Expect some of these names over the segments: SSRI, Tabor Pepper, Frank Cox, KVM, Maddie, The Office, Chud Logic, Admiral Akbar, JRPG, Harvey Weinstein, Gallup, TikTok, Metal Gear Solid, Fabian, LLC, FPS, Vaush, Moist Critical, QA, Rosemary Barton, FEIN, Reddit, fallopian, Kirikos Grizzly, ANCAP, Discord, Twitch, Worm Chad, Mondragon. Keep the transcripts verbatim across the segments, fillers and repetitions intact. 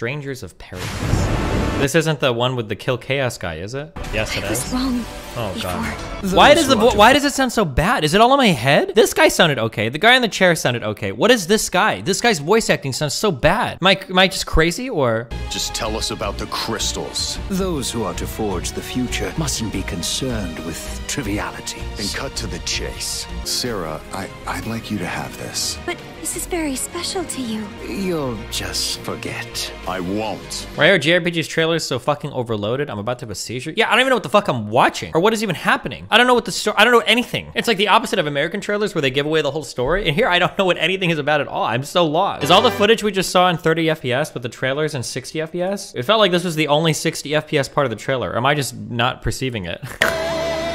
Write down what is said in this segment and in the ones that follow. Strangers of Paradise. This isn't the one with the Kill Chaos guy, is it? Yes, it is. Oh god. Why does the why does it sound so bad? Is it all in my head? This guy sounded okay. The guy in the chair sounded okay. What is this guy? This guy's voice acting sounds so bad. Am I, am I just crazy or? Just tell us about the crystals. Those who are to forge the future mustn't be concerned with triviality. Then cut to the chase. Sarah, I, I'd like you to have this. But this is very special to you. You'll just forget. I won't. Why are J R P G's trailers so fucking overloaded? I'm about to have a seizure. Yeah, I don't even know what the fuck I'm watching. Or what is even happening? I don't know what the story, I don't know anything. It's like the opposite of American trailers where they give away the whole story. And here, I don't know what anything is about at all. I'm so lost. Is all the footage we just saw in thirty F P S with the trailers in sixty F P S? It felt like this was the only sixty F P S part of the trailer. Or am I just not perceiving it?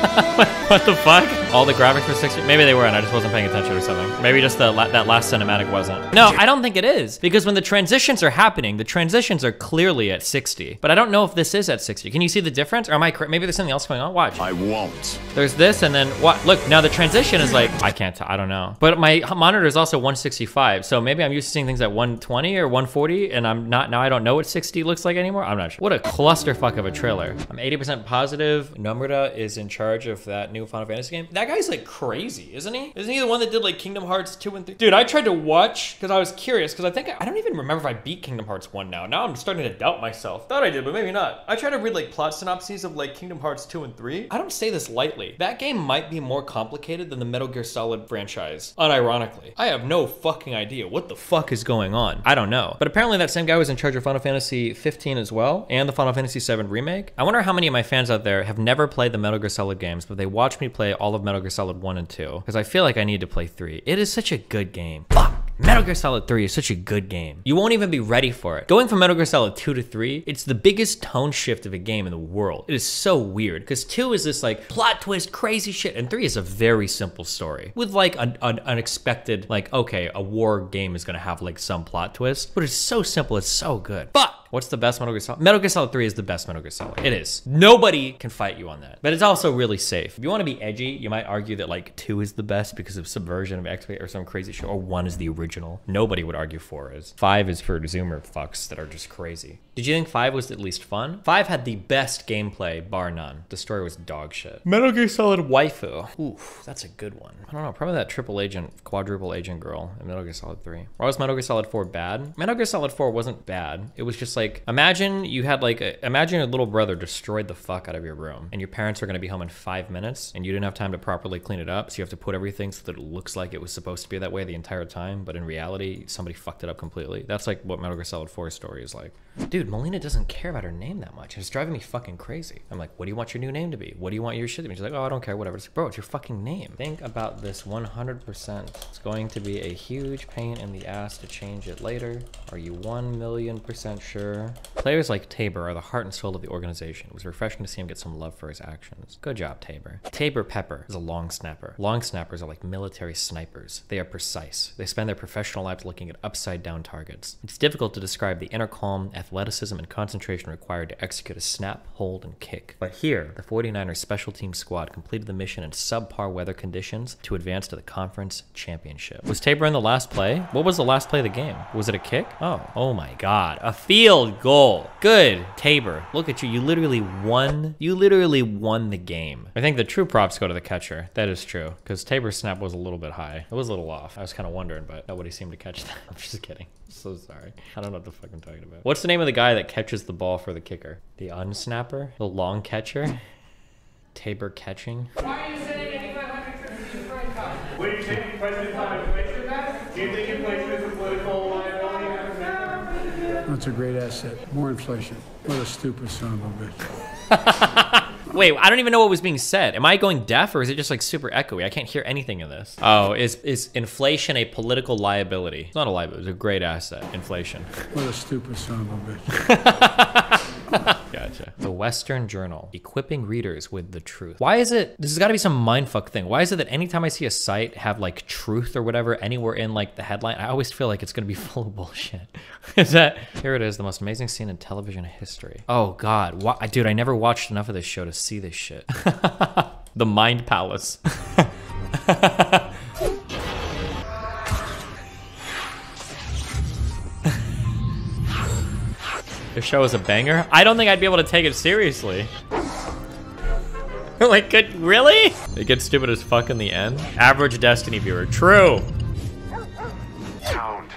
what, what the fuck? All the graphics were sixty. Maybe they weren't. I just wasn't paying attention or something. Maybe just the la that last cinematic wasn't. No, I don't think it is, because when the transitions are happening, the transitions are clearly at sixty. But I don't know if this is at sixty. Can you see the difference? Or am I? Maybe there's something else going on. Watch. I won't. There's this, and then what? Look, now the transition is like I can't. I don't know. But my monitor is also one sixty-five, so maybe I'm used to seeing things at one twenty or one forty, and I'm not. Now I don't know what sixty looks like anymore. I'm not sure. What a clusterfuck of a trailer. I'm eighty percent positive Nomura is in charge of that new Final Fantasy game. That guy's like crazy, isn't he? Isn't he the one that did like Kingdom Hearts two and three? Dude, I tried to watch because I was curious, because I think, I, I don't even remember if I beat Kingdom Hearts one now. Now I'm starting to doubt myself. Thought I did, but maybe not. I tried to read like plot synopses of like Kingdom Hearts two and three. I don't say this lightly. That game might be more complicated than the Metal Gear Solid franchise, unironically. I have no fucking idea what the fuck is going on. I don't know. But apparently that same guy was in charge of Final Fantasy fifteen as well, and the Final Fantasy seven remake. I wonder how many of my fans out there have never played the Metal Gear Solid game games, but they watch me play all of Metal Gear Solid one and two, because I feel like I need to play three. It is such a good game. Fuck! Metal Gear Solid three is such a good game. You won't even be ready for it. Going from Metal Gear Solid two to three, it's the biggest tone shift of a game in the world. It is so weird, because two is this like plot twist, crazy shit, and three is a very simple story with like an, an unexpected, like, okay, a war game is gonna have like some plot twist, but it's so simple, it's so good. But what's the best Metal Gear Solid? Metal Gear Solid three is the best Metal Gear Solid. It is. Nobody can fight you on that. But it's also really safe. If you want to be edgy, you might argue that like two is the best because of subversion of X or some crazy shit, or one is the original. Nobody would argue four is. Five is for Zoomer fucks that are just crazy. Did you think five was at least fun? Five had the best gameplay, bar none. The story was dog shit. Metal Gear Solid waifu. Oof, that's a good one. I don't know, probably that triple agent, quadruple agent girl in Metal Gear Solid three. Or was Metal Gear Solid four bad? Metal Gear Solid four wasn't bad. It was just like, Like, imagine you had like, a, imagine your little brother destroyed the fuck out of your room and your parents are gonna be home in five minutes and you didn't have time to properly clean it up, so you have to put everything so that it looks like it was supposed to be that way the entire time, but in reality, somebody fucked it up completely. That's like what Metal Gear Solid four's story is like. Dude, Melina doesn't care about her name that much. It's driving me fucking crazy. I'm like, what do you want your new name to be? What do you want your shit to be? She's like, oh, I don't care, whatever. It's like, bro, it's your fucking name. Think about this one hundred percent. It's going to be a huge pain in the ass to change it later. Are you one million percent sure? Players like Tabor are the heart and soul of the organization. It was refreshing to see him get some love for his actions. Good job, Tabor. Tabor Pepper is a long snapper. Long snappers are like military snipers. They are precise. They spend their professional lives looking at upside-down targets. It's difficult to describe the inner calm, athleticism, and concentration required to execute a snap, hold, and kick. But here, the forty-niners special team squad completed the mission in subpar weather conditions to advance to the conference championship. Was Tabor in the last play? What was the last play of the game? Was it a kick? Oh, oh my god. A field goal. Good, Tabor. Look at you. You literally won. You literally won the game. I think the true props go to the catcher. That is true, because Tabor's snap was a little bit high. It was a little off. I was kind of wondering, but nobody seemed to catch that. I'm just kidding. I'm so sorry. I don't know what the fuck I'm talking about. What's the name of the guy that catches the ball for the kicker? The unsnapper? The long catcher? Tabor catching? Why are you sending eighty-five hundred trips to Frank Cox? What do you think the president's on a placement back? Do you think your placement is a political one? That's a great asset. More inflation. What a stupid son of a bitch. Wait, I don't even know what was being said. Am I going deaf, or is it just like super echoey? I can't hear anything in this. Oh, is is inflation a political liability? It's not a liability. It's a great asset. Inflation. What a stupid son of a bitch. Gotcha. The Western Journal, equipping readers with the truth. Why is it, this has got to be some mindfuck thing. Why is it that anytime I see a site have like truth or whatever anywhere in like the headline, I always feel like it's going to be full of bullshit? Is that, here it is, the most amazing scene in television history. Oh God, why, dude, I never watched enough of this show to see this shit. The Mind Palace. The show is a banger? I don't think I'd be able to take it seriously. Like, good, really? It gets stupid as fuck in the end. Average Destiny viewer. True. Sound.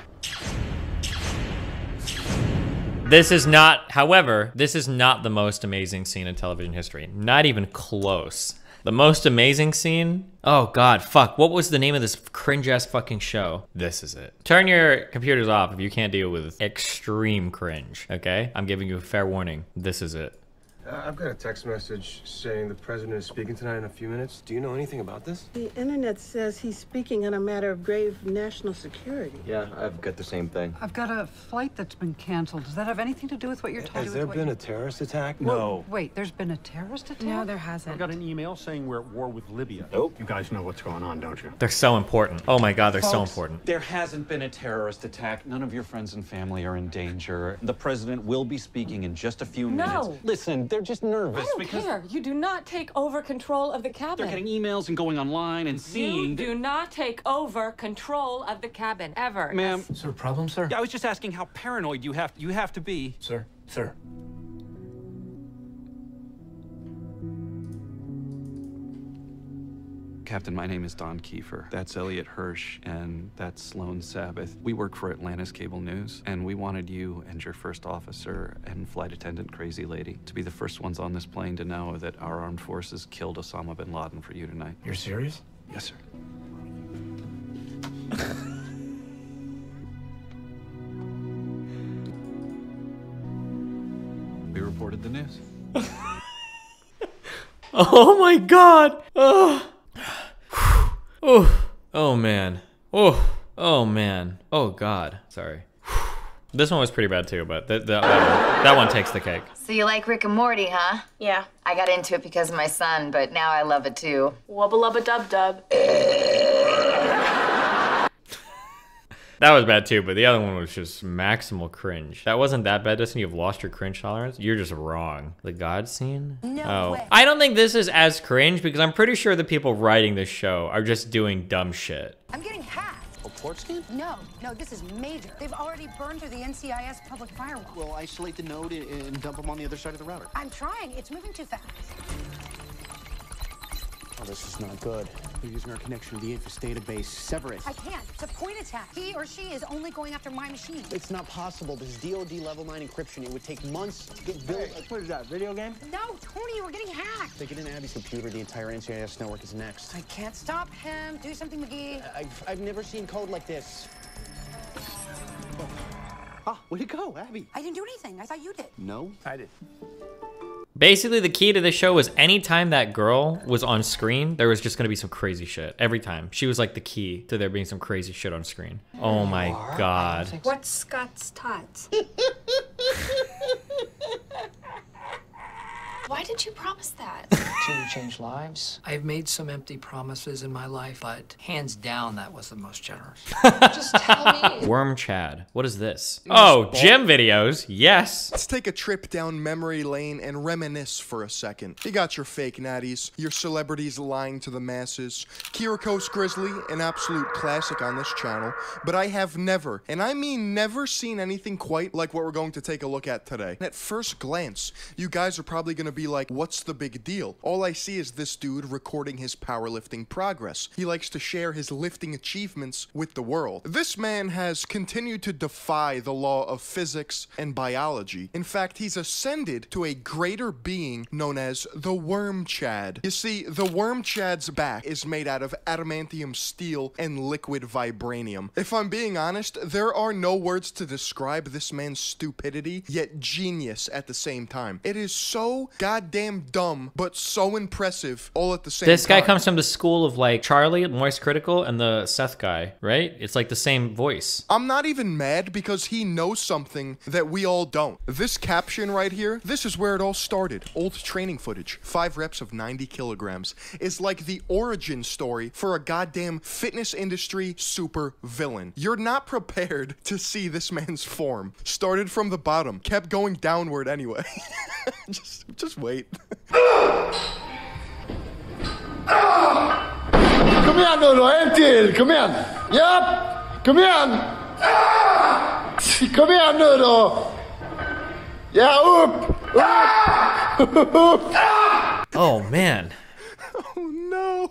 This is not, however, this is not the most amazing scene in television history. Not even close. The most amazing scene? Oh God, fuck. What was the name of this cringe-ass fucking show? This is it. Turn your computers off if you can't deal with extreme cringe, okay? I'm giving you a fair warning. This is it. I've got a text message saying the president is speaking tonight in a few minutes. Do you know anything about this? The internet says he's speaking on a matter of grave national security. Yeah, I've got the same thing. I've got a flight that's been canceled. Does that have anything to do with what you're talking about? Has there been a terrorist attack? No. Wait, there's been a terrorist attack? No, there hasn't. I got an email saying we're at war with Libya. Nope. You guys know what's going on, don't you? They're so important. Oh my God, they're so important. There hasn't been a terrorist attack. None of your friends and family are in danger. The president will be speaking in just a few minutes. No. Listen, they're just nervous. I don't care. You do not take over control of the cabin. They're getting emails and going online and seeing. You do not take over control of the cabin ever. Ma'am, is there a problem, sir? Yeah, I was just asking how paranoid you have you have to be, sir. Sir. Captain, my name is Don Kiefer. That's Elliot Hirsch, and that's Sloan Sabbath. We work for Atlantis Cable News, and we wanted you and your first officer and flight attendant Crazy Lady to be the first ones on this plane to know that our armed forces killed Osama bin Laden for you tonight. You're serious? Yes, sir. We reported the news. Oh my God! Ugh. Oh, oh man. Oh, oh man. Oh God. Sorry. This one was pretty bad too, but th th that, one, that one takes the cake. So you like Rick and Morty, huh? Yeah. I got into it because of my son, but now I love it too. Wubba lubba dub dub. That was bad too, but the other one was just maximal cringe. That wasn't that bad, Destiny. You've lost your cringe tolerance. You're just wrong. The God scene? No oh. way. I don't think this is as cringe because I'm pretty sure the people writing this show are just doing dumb shit. I'm getting hacked. A port scan? No, no, this is major. They've already burned through the N C I S public firewall. We'll isolate the node and, and dump them on the other side of the router. I'm trying, it's moving too fast. Oh, this is not good. We're using our connection to the Infos database. Sever it. I can't. It's a point attack. He or she is only going after my machine. It's not possible. This D O D level nine encryption. It would take months to get built. Hey, what is that, video game? No, Tony, we're getting hacked. They get in Abby's computer. The entire N C I S network is next. I can't stop him. Do something, McGee. I've, I've never seen code like this. Oh. Ah, where'd it go, Abby? I didn't do anything. I thought you did. No, I did. Basically, the key to this show was anytime that girl was on screen, there was just gonna be some crazy shit. Every time. She was like the key to there being some crazy shit on screen. Oh my God. What's Scott's Tots? Why did you promise that? To change lives? I've made some empty promises in my life, but hands down, that was the most generous. Just tell me. Worm Chad. What is this? Oh, gym videos. Yes. Let's take a trip down memory lane and reminisce for a second. You got your fake natties, your celebrities lying to the masses, Kirikos Grizzly, an absolute classic on this channel, but I have never, and I mean never, seen anything quite like what we're going to take a look at today. At first glance, you guys are probably going to be like, what's the big deal? All I see is this dude recording his powerlifting progress. He likes to share his lifting achievements with the world. This man has continued to defy the law of physics and biology. In fact, he's ascended to a greater being known as the Worm Chad. You see, the Worm Chad's back is made out of adamantium steel and liquid vibranium. If I'm being honest, there are no words to describe this man's stupidity, yet genius at the same time. It is so goddamn goddamn dumb, but so impressive all at the same time. This guy comes from the school of like Charlie, Moist Critical, and the Seth guy, right? It's like the same voice. I'm not even mad because he knows something that we all don't. This caption right here, this is where it all started. Old training footage, five reps of ninety kilograms, is like the origin story for a goddamn fitness industry super villain. You're not prepared to see this man's form. Started from the bottom, kept going downward anyway. just, just wait. Come here, Lolo, empty. Come here. Yep. Come here. Come here, Lolo. Yeah, oop! Oop! Ah! Oop! Ah! Oh, man. Oh, no.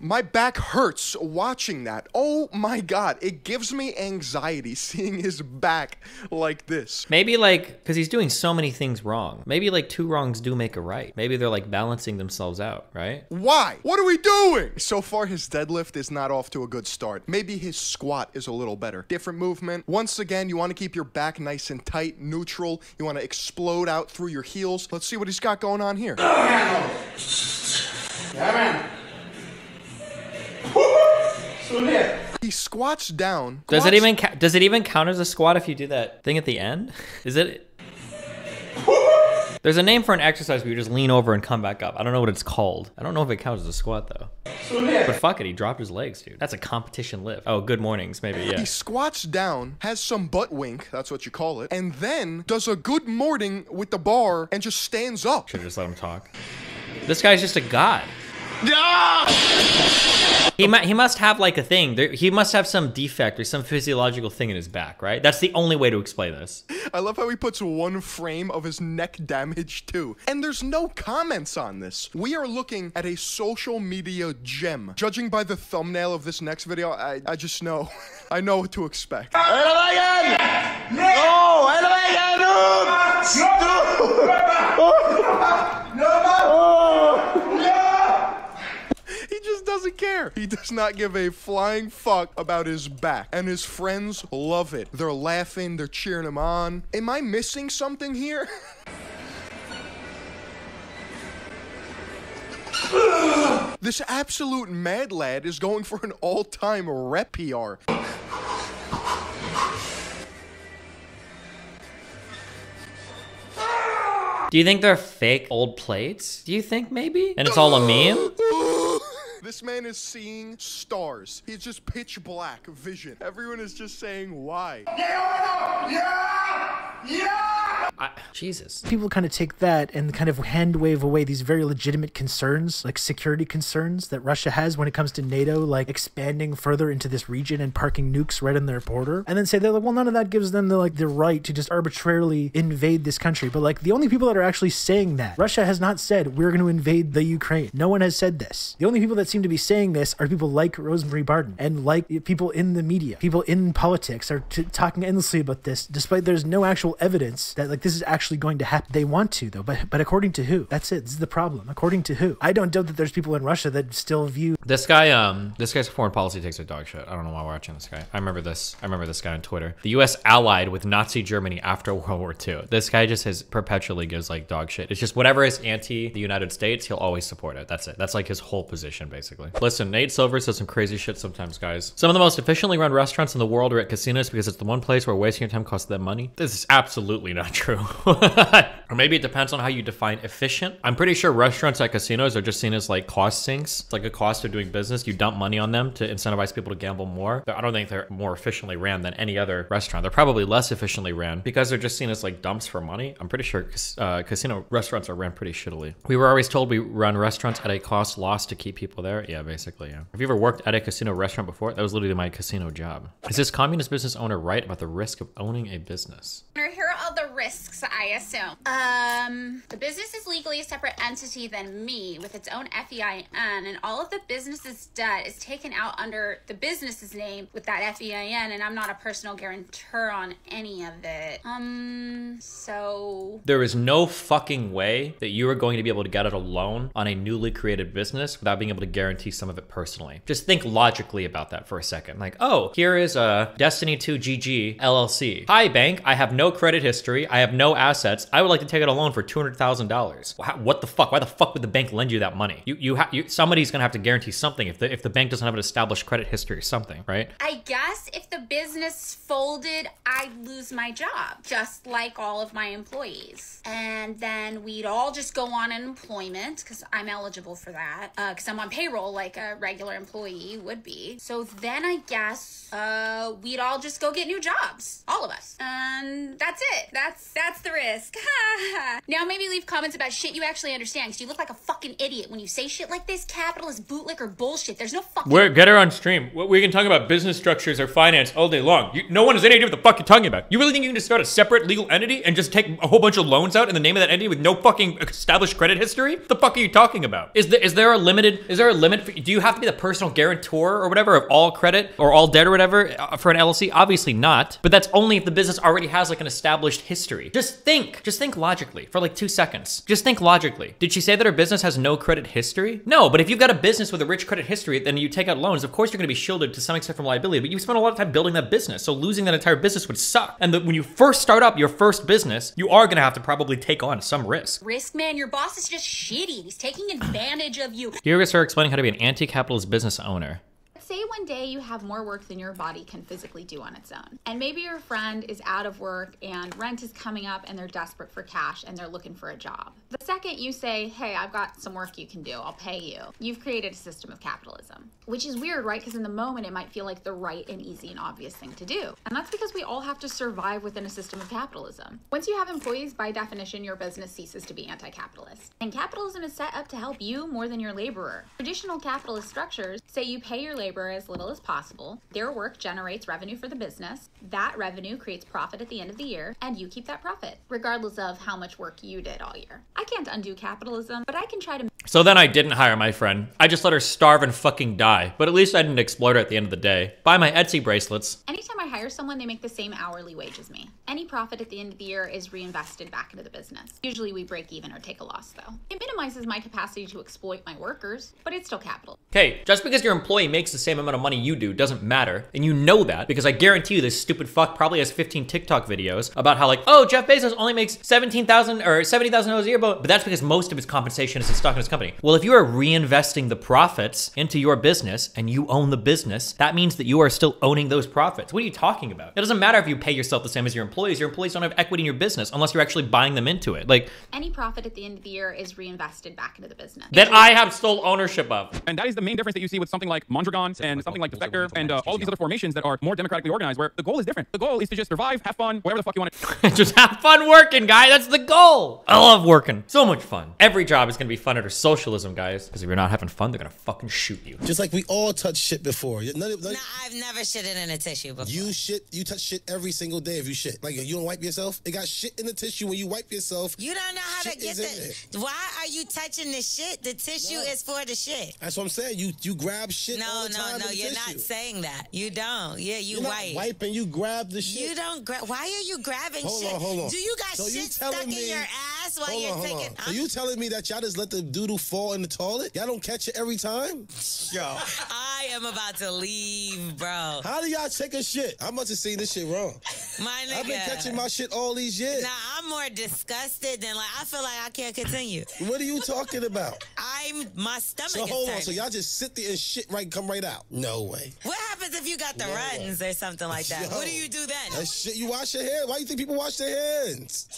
My back hurts watching that. Oh, my God. It gives me anxiety seeing his back like this. Maybe, like, because he's doing so many things wrong. Maybe, like, two wrongs do make a right. Maybe they're, like, balancing themselves out, right? Why? What are we doing? So far, his deadlift is not off to a good start. Maybe his squat is a little better. Different movement. Once again, you want to keep your back nice and tight, neutral. You want to explode out through your heels. Let's see what he's got going on here. Yeah, man. He squats down. Does it even does it even count as a squat if you do that thing at the end? Is it? There's a name for an exercise where you just lean over and come back up. I don't know what it's called. I don't know if it counts as a squat though. But fuck it, he dropped his legs, dude. That's a competition lift. Oh, good mornings, maybe, yeah. He squats down, has some butt wink, that's what you call it, and then does a good morning with the bar and just stands up. Should've just let him talk. This guy's just a god. He, mu he must have like a thing. There, he must have some defect or some physiological thing in his back, right? That's the only way to explain this. I love how he puts one frame of his neck damage too. And there's no comments on this. We are looking at a social media gem. Judging by the thumbnail of this next video, I, I just know. I know what to expect. Doesn't care. He does not give a flying fuck about his back, and his friends love it. They're laughing, they're cheering him on. Am I missing something here? This absolute mad lad is going for an all-time rep P R. Do you think they're fake old plates? Do you think maybe? And it's all a meme? This man is seeing stars. He's just pitch black vision. Everyone is just saying why. Yeah! Yeah! Yeah! I, Jesus. People kind of take that and kind of hand wave away these very legitimate concerns, like security concerns that Russia has when it comes to NATO, like expanding further into this region and parking nukes right on their border. And then say they're like, well, none of that gives them the, like, the right to just arbitrarily invade this country. But like the only people that are actually saying that, Russia has not said we're going to invade the Ukraine. No one has said this. The only people that seem to be saying this are people like Rosemary Barton and like people in the media. People in politics are t talking endlessly about this, despite there's no actual evidence that like this is actually going to happen. They want to though, but but according to who? That's it. This is the problem. According to who? I don't doubt that there's people in Russia that still view this guy. Um, this guy's foreign policy takes a dog shit. I don't know why we're watching this guy. I remember this. I remember this guy on Twitter. The U S allied with Nazi Germany after World War Two. This guy just has perpetually gives like dog shit. It's just whatever is anti the United States, he'll always support it. That's it. That's like his whole position, basically. Basically. Listen, Nate Silver says some crazy shit sometimes, guys. Some of the most efficiently run restaurants in the world are at casinos because it's the one place where wasting your time costs them money. This is absolutely not true. Or maybe it depends on how you define efficient. I'm pretty sure restaurants at casinos are just seen as like cost sinks. It's like a cost of doing business. You dump money on them to incentivize people to gamble more. I don't think they're more efficiently ran than any other restaurant. They're probably less efficiently ran because they're just seen as like dumps for money. I'm pretty sure uh, casino restaurants are ran pretty shittily. We were always told we run restaurants at a cost lost to keep people there. There? Yeah, basically, yeah. Have you ever worked at a casino restaurant before? That was literally my casino job. Is this communist business owner right about the risk of owning a business? Here are all the risks, I assume. Um, the business is legally a separate entity than me with its own F E I N, and all of the business's debt is taken out under the business's name with that F E I N, and I'm not a personal guarantor on any of it. Um, so... There is no fucking way that you are going to be able to get out a loan on a newly created business without being able to guarantee some of it personally. Just think logically about that for a second. Like, oh, here is a Destiny two G G L L C. Hi, bank. I have no credit history. I have no assets. I would like to take out a loan for two hundred thousand dollars. What the fuck? Why the fuck would the bank lend you that money? You, you, ha you somebody's gonna have to guarantee something if the, if the bank doesn't have an established credit history or something, right? I guess if the business folded, I'd lose my job, just like all of my employees. And then we'd all just go on unemployment because I'm eligible for that. Uh, because I'm on payroll like a regular employee would be. So then I guess uh, we'd all just go get new jobs, all of us. And that's it. That's That's that's the risk. Now maybe leave comments about shit you actually understand, because you look like a fucking idiot when you say shit like this. Capitalist bootlicker bullshit. There's no fucking... We're, get her on stream. We can talk about business structures or finance all day long. You, no one has any idea what the fuck you're talking about. You really think you can just start a separate legal entity and just take a whole bunch of loans out in the name of that entity with no fucking established credit history? What the fuck are you talking about? Is there, is there a limited... Is there a limit? For, do you have to be the personal guarantor or whatever of all credit or all debt or whatever for an L L C? Obviously not. But that's only if the business already has like an established history. Just think. Just think logically for like two seconds. Just think logically. Did she say that her business has no credit history? No, but if you've got a business with a rich credit history, then you take out loans, of course you're gonna be shielded to some extent from liability, but you spent a lot of time building that business, so losing that entire business would suck. And the, when you first start up your first business, you are gonna have to probably take on some risk. Risk, man, your boss is just shitty. He's taking advantage of you. Here is her explaining how to be an anti-capitalist business owner. Say one day you have more work than your body can physically do on its own. And maybe your friend is out of work and rent is coming up and they're desperate for cash and they're looking for a job. The second you say, hey, I've got some work you can do, I'll pay you, you've created a system of capitalism. Which is weird, right? Because in the moment it might feel like the right and easy and obvious thing to do. And that's because we all have to survive within a system of capitalism. Once you have employees, by definition, your business ceases to be anti-capitalist. And capitalism is set up to help you more than your laborer. Traditional capitalist structures say you pay your labor as little as possible. Their work generates revenue for the business. That revenue creates profit at the end of the year, and you keep that profit, regardless of how much work you did all year. I can't undo capitalism, but I can try to... So then I didn't hire my friend. I just let her starve and fucking die. But at least I didn't exploit her at the end of the day. Buy my Etsy bracelets. Anytime I hire someone, they make the same hourly wage as me. Any profit at the end of the year is reinvested back into the business. Usually we break even or take a loss though. It minimizes my capacity to exploit my workers, but it's still capital. Okay, just because your employee makes the same amount of money you do doesn't matter. And you know that because I guarantee you this stupid fuck probably has fifteen TikTok videos about how like, oh, Jeff Bezos only makes seventeen thousand dollars or seventy thousand dollars a year, but that's because most of his compensation is in stock in his company. Well, if you are reinvesting the profits into your business and you own the business, that means that you are still owning those profits. What are you talking about? It doesn't matter if you pay yourself the same as your employees. Your employees don't have equity in your business unless you're actually buying them into it. Like any profit at the end of the year is reinvested back into the business. That I have sole ownership of. And that is the main difference that you see with something like Mondragon and something like Defector and uh, all of these other formations that are more democratically organized where the goal is different. The goal is to just survive, have fun, whatever the fuck you want to. Just have fun working, guy. That's the goal. I love working. So much fun. Every job is going to be fun under so socialism, guys, because if you're not having fun, they're gonna fucking shoot you. Just like we all touch shit before. None of, none no, I've never shitted in a tissue before. You shit, you touch shit every single day if you shit. Like, you don't wipe yourself? It got shit in the tissue when you wipe yourself. You don't know how to get the... Why are you touching the shit? The tissue no. is for the shit. That's what I'm saying. You you grab shit No, all the no, time no, in the you're tissue. Not saying that. You don't. Yeah, you you're wipe. Not wiping, you grab the shit. You don't grab... Why are you grabbing hold shit? Hold on, hold on. Do you got so shit you stuck me... in your ass while hold you're on, hold taking... On. So you telling me that y'all just let the doodle fall in the toilet? Y'all don't catch it every time? Yo. I am about to leave, bro. How do y'all take a shit? I must have seen this shit wrong. My nigga. I've been catching my shit all these years. Nah, I'm more disgusted than like, I feel like I can't continue. What are you talking about? I'm, my stomach so is hold on, so y'all just sit there and shit right, come right out? No way. What happens if you got the no runs way. Or something like that? Yo, what do you do then? That shit, you wash your hands. Why you think people wash their hands?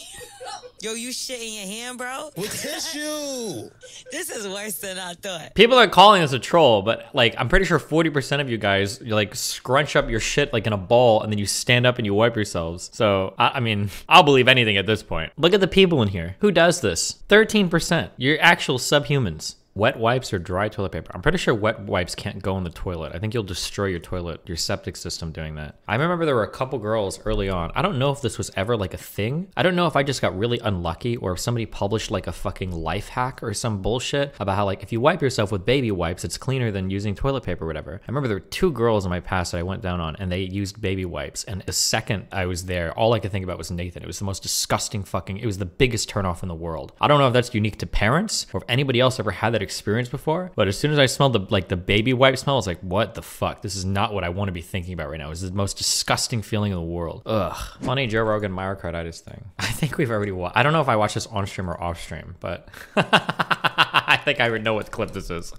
Yo, you shit in your hand, bro? With tissue. This is worse than I thought. People are calling us a troll, but like I'm pretty sure forty percent of you guys you like scrunch up your shit like in a ball and then you stand up and you wipe yourselves. So I, I mean, I'll believe anything at this point. Look at the people in here. Who does this? thirteen percent. You're actual subhumans. Wet wipes or dry toilet paper? I'm pretty sure wet wipes can't go in the toilet. I think you'll destroy your toilet, your septic system doing that. I remember there were a couple girls early on. I don't know if this was ever like a thing. I don't know if I just got really unlucky or if somebody published like a fucking life hack or some bullshit about how like if you wipe yourself with baby wipes, it's cleaner than using toilet paper or whatever. I remember there were two girls in my past that I went down on and they used baby wipes. And the second I was there, all I could think about was Nathan. It was the most disgusting fucking, it was the biggest turnoff in the world. I don't know if that's unique to parents or if anybody else ever had that experience before, but as soon as I smelled the like the baby wipe smell, I was like, what the fuck? This is not what I want to be thinking about right now. It's the most disgusting feeling in the world. Ugh. Funny Joe Rogan myocarditis thing. I think we've already watched. I don't know if I watched this on stream or off stream, but I think I would know what clip this is.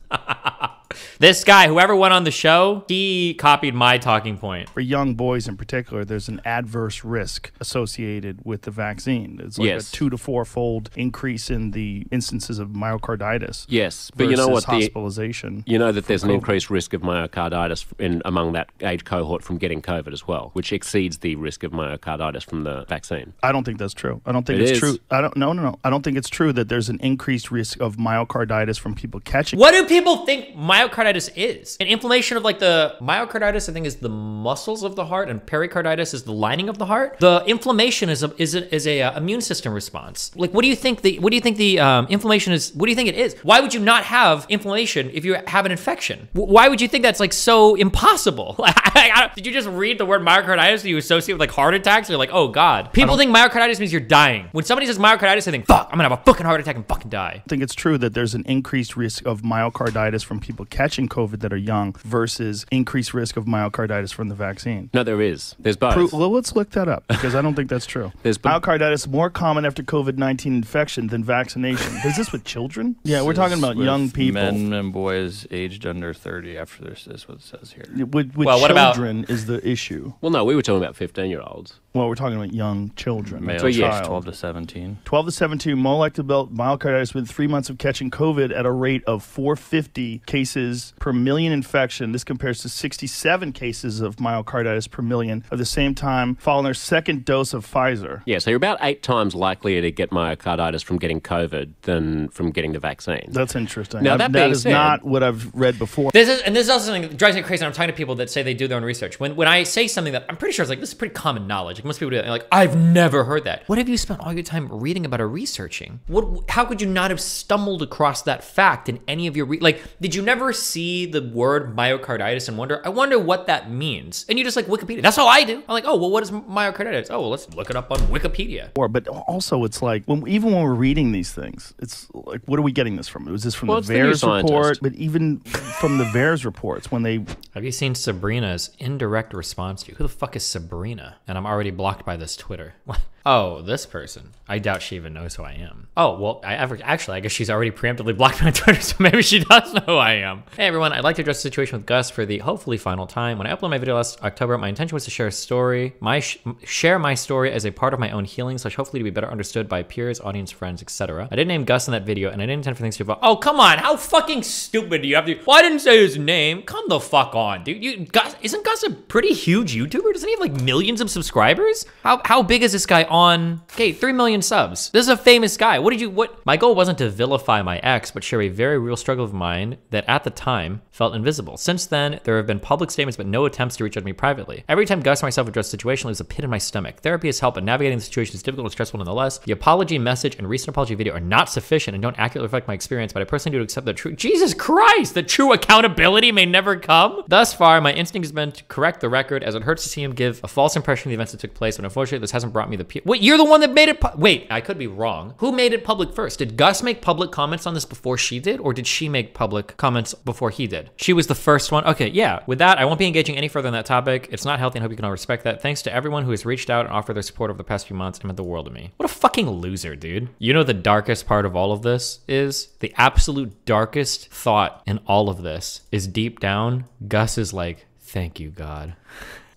This guy, whoever went on the show, he copied my talking point. For young boys in particular, there's an adverse risk associated with the vaccine. It's like yes. a two to four fold increase in the instances of myocarditis. Yes, but you know what? Hospitalization. The, you know that there's an increased risk of myocarditis in among that age cohort from getting COVID as well, which exceeds the risk of myocarditis from the vaccine. I don't think that's true. I don't think it it's is. true. I don't. No, no, no. I don't think it's true that there's an increased risk of myocarditis from people catching. What do people think myocarditis is? An inflammation of like the myocarditis, I think, is the muscles of the heart, and pericarditis is the lining of the heart. The inflammation is a is a, is a uh, immune system response. Like, what do you think the what do you think the um, inflammation is? What do you think it is? Why would you not have inflammation if you have an infection? W why would you think that's like so impossible? Like, I, I, did you just read the word myocarditis? Do you associate with like heart attacks? You're like, oh god. People think myocarditis means you're dying. When somebody says myocarditis, they think, fuck, I'm gonna have a fucking heart attack and fucking die. I think it's true that there's an increased risk of myocarditis from people catching COVID that are young versus increased risk of myocarditis from the vaccine. No, there is. There's both. Pro well, let's look that up because I don't think that's true. There's myocarditis more common after COVID nineteen infection than vaccination. Is this with children? Yeah, we're talking about young people. Men and boys aged under thirty after this is what it says here. With, with well, children what about, is the issue. Well, no, we were talking about fifteen-year-olds. Well, we're talking about young children. Male so, yes, child. twelve to seventeen. twelve to seventeen, more likely to develop myocarditis with three months of catching COVID at a rate of four hundred fifty cases per million infection. This compares to sixty-seven cases of myocarditis per million at the same time following their second dose of Pfizer. Yeah, so you're about eight times likelier to get myocarditis from getting COVID than from getting the vaccine. That's interesting. Now, that, that is said, not what I've read before. This is, and this is also something that drives me crazy. And I'm talking to people that say they do their own research. When, when I say something that I'm pretty sure it's like, this is pretty common knowledge. Like, most people do that. And like, I've never heard that. What have you spent all your time reading about or researching? What? How could you not have stumbled across that fact in any of your, re like, did you never see the word myocarditis and wonder, I wonder what that means? And you just like Wikipedia. That's all I do. I'm like, oh, well, what is myocarditis? Oh, well, let's look it up on Wikipedia. Or, but also it's like, when, even when we're reading these things, it's like, what are we getting this from? Was this from well, the VAERS the report? But even from the VAERS reports, when they... Have you seen Sabrina's indirect response to you? Who the fuck is Sabrina? And I'm already blocked by this Twitter. What? Oh, this person. I doubt she even knows who I am. Oh, well, I ever, actually, I guess she's already preemptively blocked my Twitter, so maybe she does know who I am. Hey, everyone. I'd like to address the situation with Gus for the hopefully final time. When I uploaded my video last October, my intention was to share a story, my sh share my story as a part of my own healing, slash hopefully to be better understood by peers, audience, friends, et cetera. I didn't name Gus in that video, and I didn't intend for things to evolve. Oh, come on. How fucking stupid do you have to? Well, I didn't say his name. Come the fuck on, dude. You, Gus, isn't Gus a pretty huge YouTuber? Doesn't he have like millions of subscribers? How, how big is this guy on, okay, three million subs. This is a famous guy. What did you, what? My goal wasn't to vilify my ex, but share a very real struggle of mine that at the time felt invisible. Since then, there have been public statements, but no attempts to reach out to me privately. Every time Gus and myself address the situation, leaves a pit in my stomach. Therapy has helped, but navigating the situation is difficult and stressful nonetheless. The apology message and recent apology video are not sufficient and don't accurately reflect my experience, but I personally do accept the true, Jesus Christ, the true accountability may never come. Thus far, my instinct has been to correct the record as it hurts to see him give a false impression of the events that took place, but unfortunately, this hasn't brought me the Wait, you're the one that made it, wait, I could be wrong. Who made it public first? Did Gus make public comments on this before she did? Or did she make public comments before he did? She was the first one. Okay, yeah. With that, I won't be engaging any further on that topic. It's not healthy and I hope you can all respect that. Thanks to everyone who has reached out and offered their support over the past few months. It meant the world to me. What a fucking loser, dude. You know the darkest part of all of this is? The absolute darkest thought in all of this is deep down, Gus is like, thank you, God.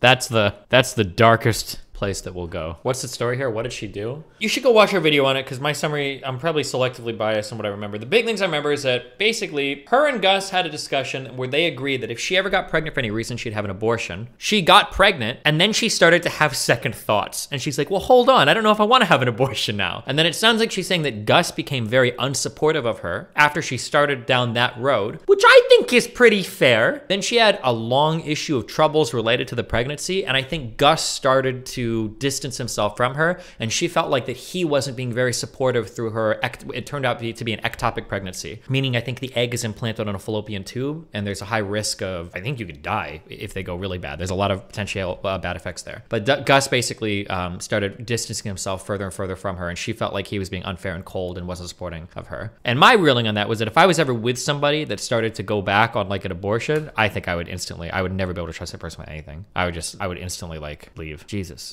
That's the, that's the darkest place that will go. What's the story here? What did she do? You should go watch her video on it because my summary, I'm probably selectively biased on what I remember. The big things I remember is that basically her and Gus had a discussion where they agreed that if she ever got pregnant for any reason, she'd have an abortion. She got pregnant and then she started to have second thoughts. And she's like, well, hold on. I don't know if I want to have an abortion now. And then it sounds like she's saying that Gus became very unsupportive of her after she started down that road, which I think is pretty fair. Then she had a long issue of troubles related to the pregnancy. And I think Gus started to distance himself from her, and she felt like that he wasn't being very supportive through her. It turned out to be, to be an ectopic pregnancy, meaning I think the egg is implanted on a fallopian tube, and there's a high risk of, I think you could die if they go really bad. There's a lot of potential uh, bad effects there. But D Gus basically um, started distancing himself further and further from her, and she felt like he was being unfair and cold and wasn't supporting of her. And my reeling on that was that if I was ever with somebody that started to go back on like an abortion, I think I would instantly, I would never be able to trust that person with anything. I would just, I would instantly like leave. Jesus.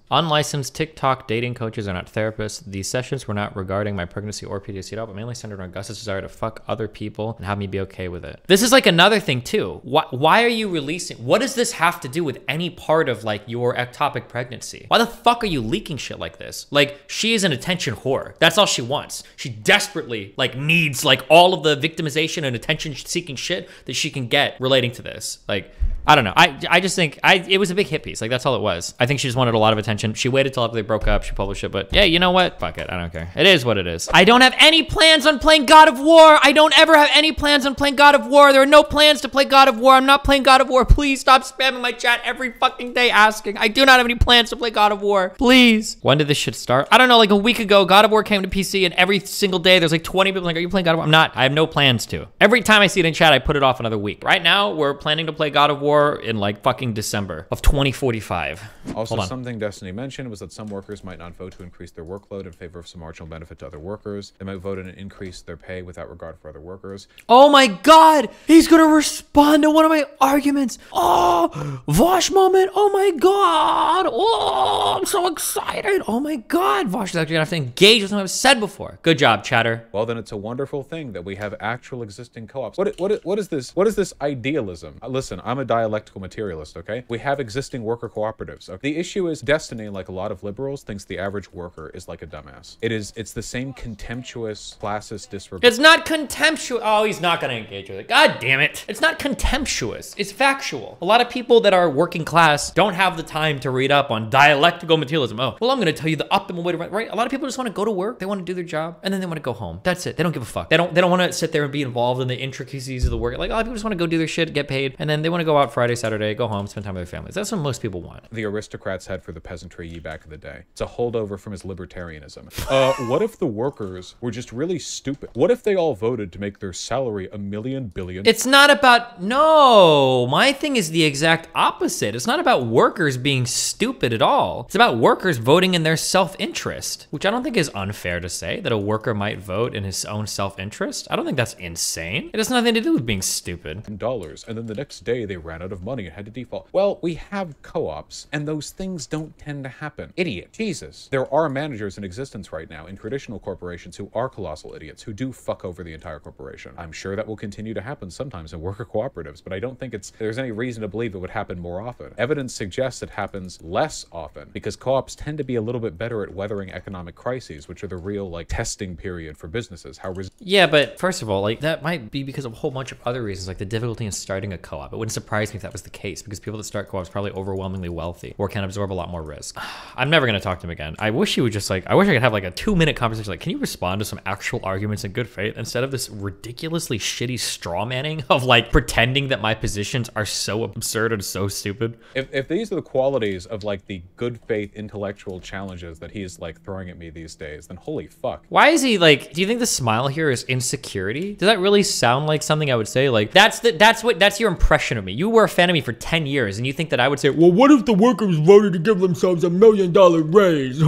Unlicensed TikTok dating coaches are not therapists. These sessions were not regarding my pregnancy or P T S D at all, but mainly centered on Gus's desire to fuck other people and have me be okay with it. This is like another thing too. Why, why are you releasing? What does this have to do with any part of like your ectopic pregnancy? Why the fuck are you leaking shit like this? Like, she is an attention whore. That's all she wants. She desperately like needs like all of the victimization and attention seeking shit that she can get relating to this. Like, I don't know. I, I just think I it was a big hit piece. Like, that's all it was. I think she just wanted a lot of attention. She waited till after they broke up. She published it, but yeah, you know what? Fuck it. I don't care. It is what it is. I don't have any plans on playing God of War. I don't ever have any plans on playing God of War. There are no plans to play God of War. I'm not playing God of War. Please stop spamming my chat every fucking day asking. I do not have any plans to play God of War. Please. When did this shit start? I don't know. Like a week ago, God of War came to P C, and every single day there's like twenty people like, are you playing God of War? I'm not. I have no plans to. Every time I see it in chat, I put it off another week. Right now, we're planning to play God of War in like fucking December of twenty forty-five. Also, something Destiny mentioned was that some workers might not vote to increase their workload in favor of some marginal benefit to other workers. They might vote and increase their pay without regard for other workers. Oh my God, he's gonna respond to one of my arguments. Oh, Vaush moment. Oh my God. Oh, I'm so excited. Oh my God, Vaush is actually gonna have to engage with what I've said before. Good job, chatter. Well, then it's a wonderful thing that we have actual existing co-ops. What, what, what is this? What is this idealism? Listen, I'm a dialectical materialist, okay? We have existing worker cooperatives. Okay? The issue is Destiny, like a lot of liberals, thinks the average worker is like a dumbass. It is, it's the same contemptuous, classist disregard. It's not contemptuous. Oh, he's not gonna engage with it. God damn it. It's not contemptuous, it's factual. A lot of people that are working class don't have the time to read up on dialectical materialism. Oh, well, I'm gonna tell you the optimal way to write, right? A lot of people just wanna go to work, they wanna do their job, and then they wanna go home. That's it, they don't give a fuck. They don't, they don't wanna sit there and be involved in the intricacies of the work. Like, a lot of people just wanna go do their shit, get paid, and then they wanna go out Friday, Saturday, go home, spend time with their families. That's what most people want. The aristocrats had for the peasantry ye back in the day. It's a holdover from his libertarianism. Uh, what if the workers were just really stupid? What if they all voted to make their salary a million billion? It's not about, no, my thing is the exact opposite. It's not about workers being stupid at all. It's about workers voting in their self-interest, which I don't think is unfair to say that a worker might vote in his own self-interest. I don't think that's insane. It has nothing to do with being stupid. And dollars, and then the next day they ran out of money and had to default. Well, we have co-ops, and those things don't tend to happen. Idiot. Jesus. There are managers in existence right now in traditional corporations who are colossal idiots, who do fuck over the entire corporation. I'm sure that will continue to happen sometimes in worker cooperatives, but I don't think it's there's any reason to believe it would happen more often. Evidence suggests it happens less often, because co-ops tend to be a little bit better at weathering economic crises, which are the real, like, testing period for businesses. How res- Yeah, but first of all, like, that might be because of a whole bunch of other reasons, like the difficulty in starting a co-op. It wouldn't surprise me if that was the case, because people that start co-ops are probably overwhelmingly wealthy or can absorb a lot more risk. I'm never gonna talk to him again. I wish he would just like, I wish I could have like a two minute conversation. Like, can you respond to some actual arguments in good faith instead of this ridiculously shitty straw manning of like pretending that my positions are so absurd and so stupid? If, if these are the qualities of like the good faith intellectual challenges that he's like throwing at me these days, then holy fuck. Why is he like, do you think the smile here is insecurity? Does that really sound like something I would say? Like, that's the, that's what, that's your impression of me. You were a fan of me for ten years and you think that I would say, well, what if the workers voted to give themselves a million dollar raise?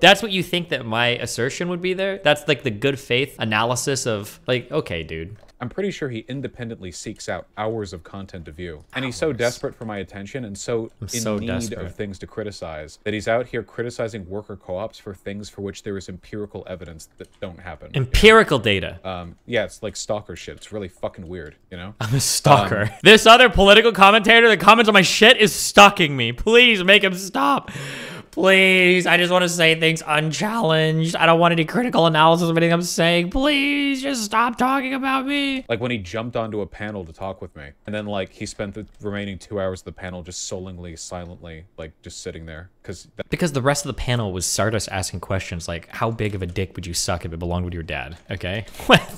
That's what you think that my assertion would be there? That's like the good faith analysis of like, okay, dude. I'm pretty sure he independently seeks out hours of content to view. And he's so desperate for my attention and so I'm in so need desperate. of things to criticize that he's out here criticizing worker co-ops for things for which there is empirical evidence that don't happen. Empirical you know? data. Um, yeah, it's like stalker shit. It's really fucking weird, you know? I'm a stalker. Um, this other political commentator that comments on my shit is stalking me. Please make him stop. Please, I just want to say things unchallenged. I don't want any critical analysis of anything I'm saying. Please just stop talking about me. Like when he jumped onto a panel to talk with me, and then like he spent the remaining two hours of the panel just sullenly, silently, like just sitting there. Cause because the rest of the panel was Stardust asking questions like, how big of a dick would you suck if it belonged with your dad? Okay.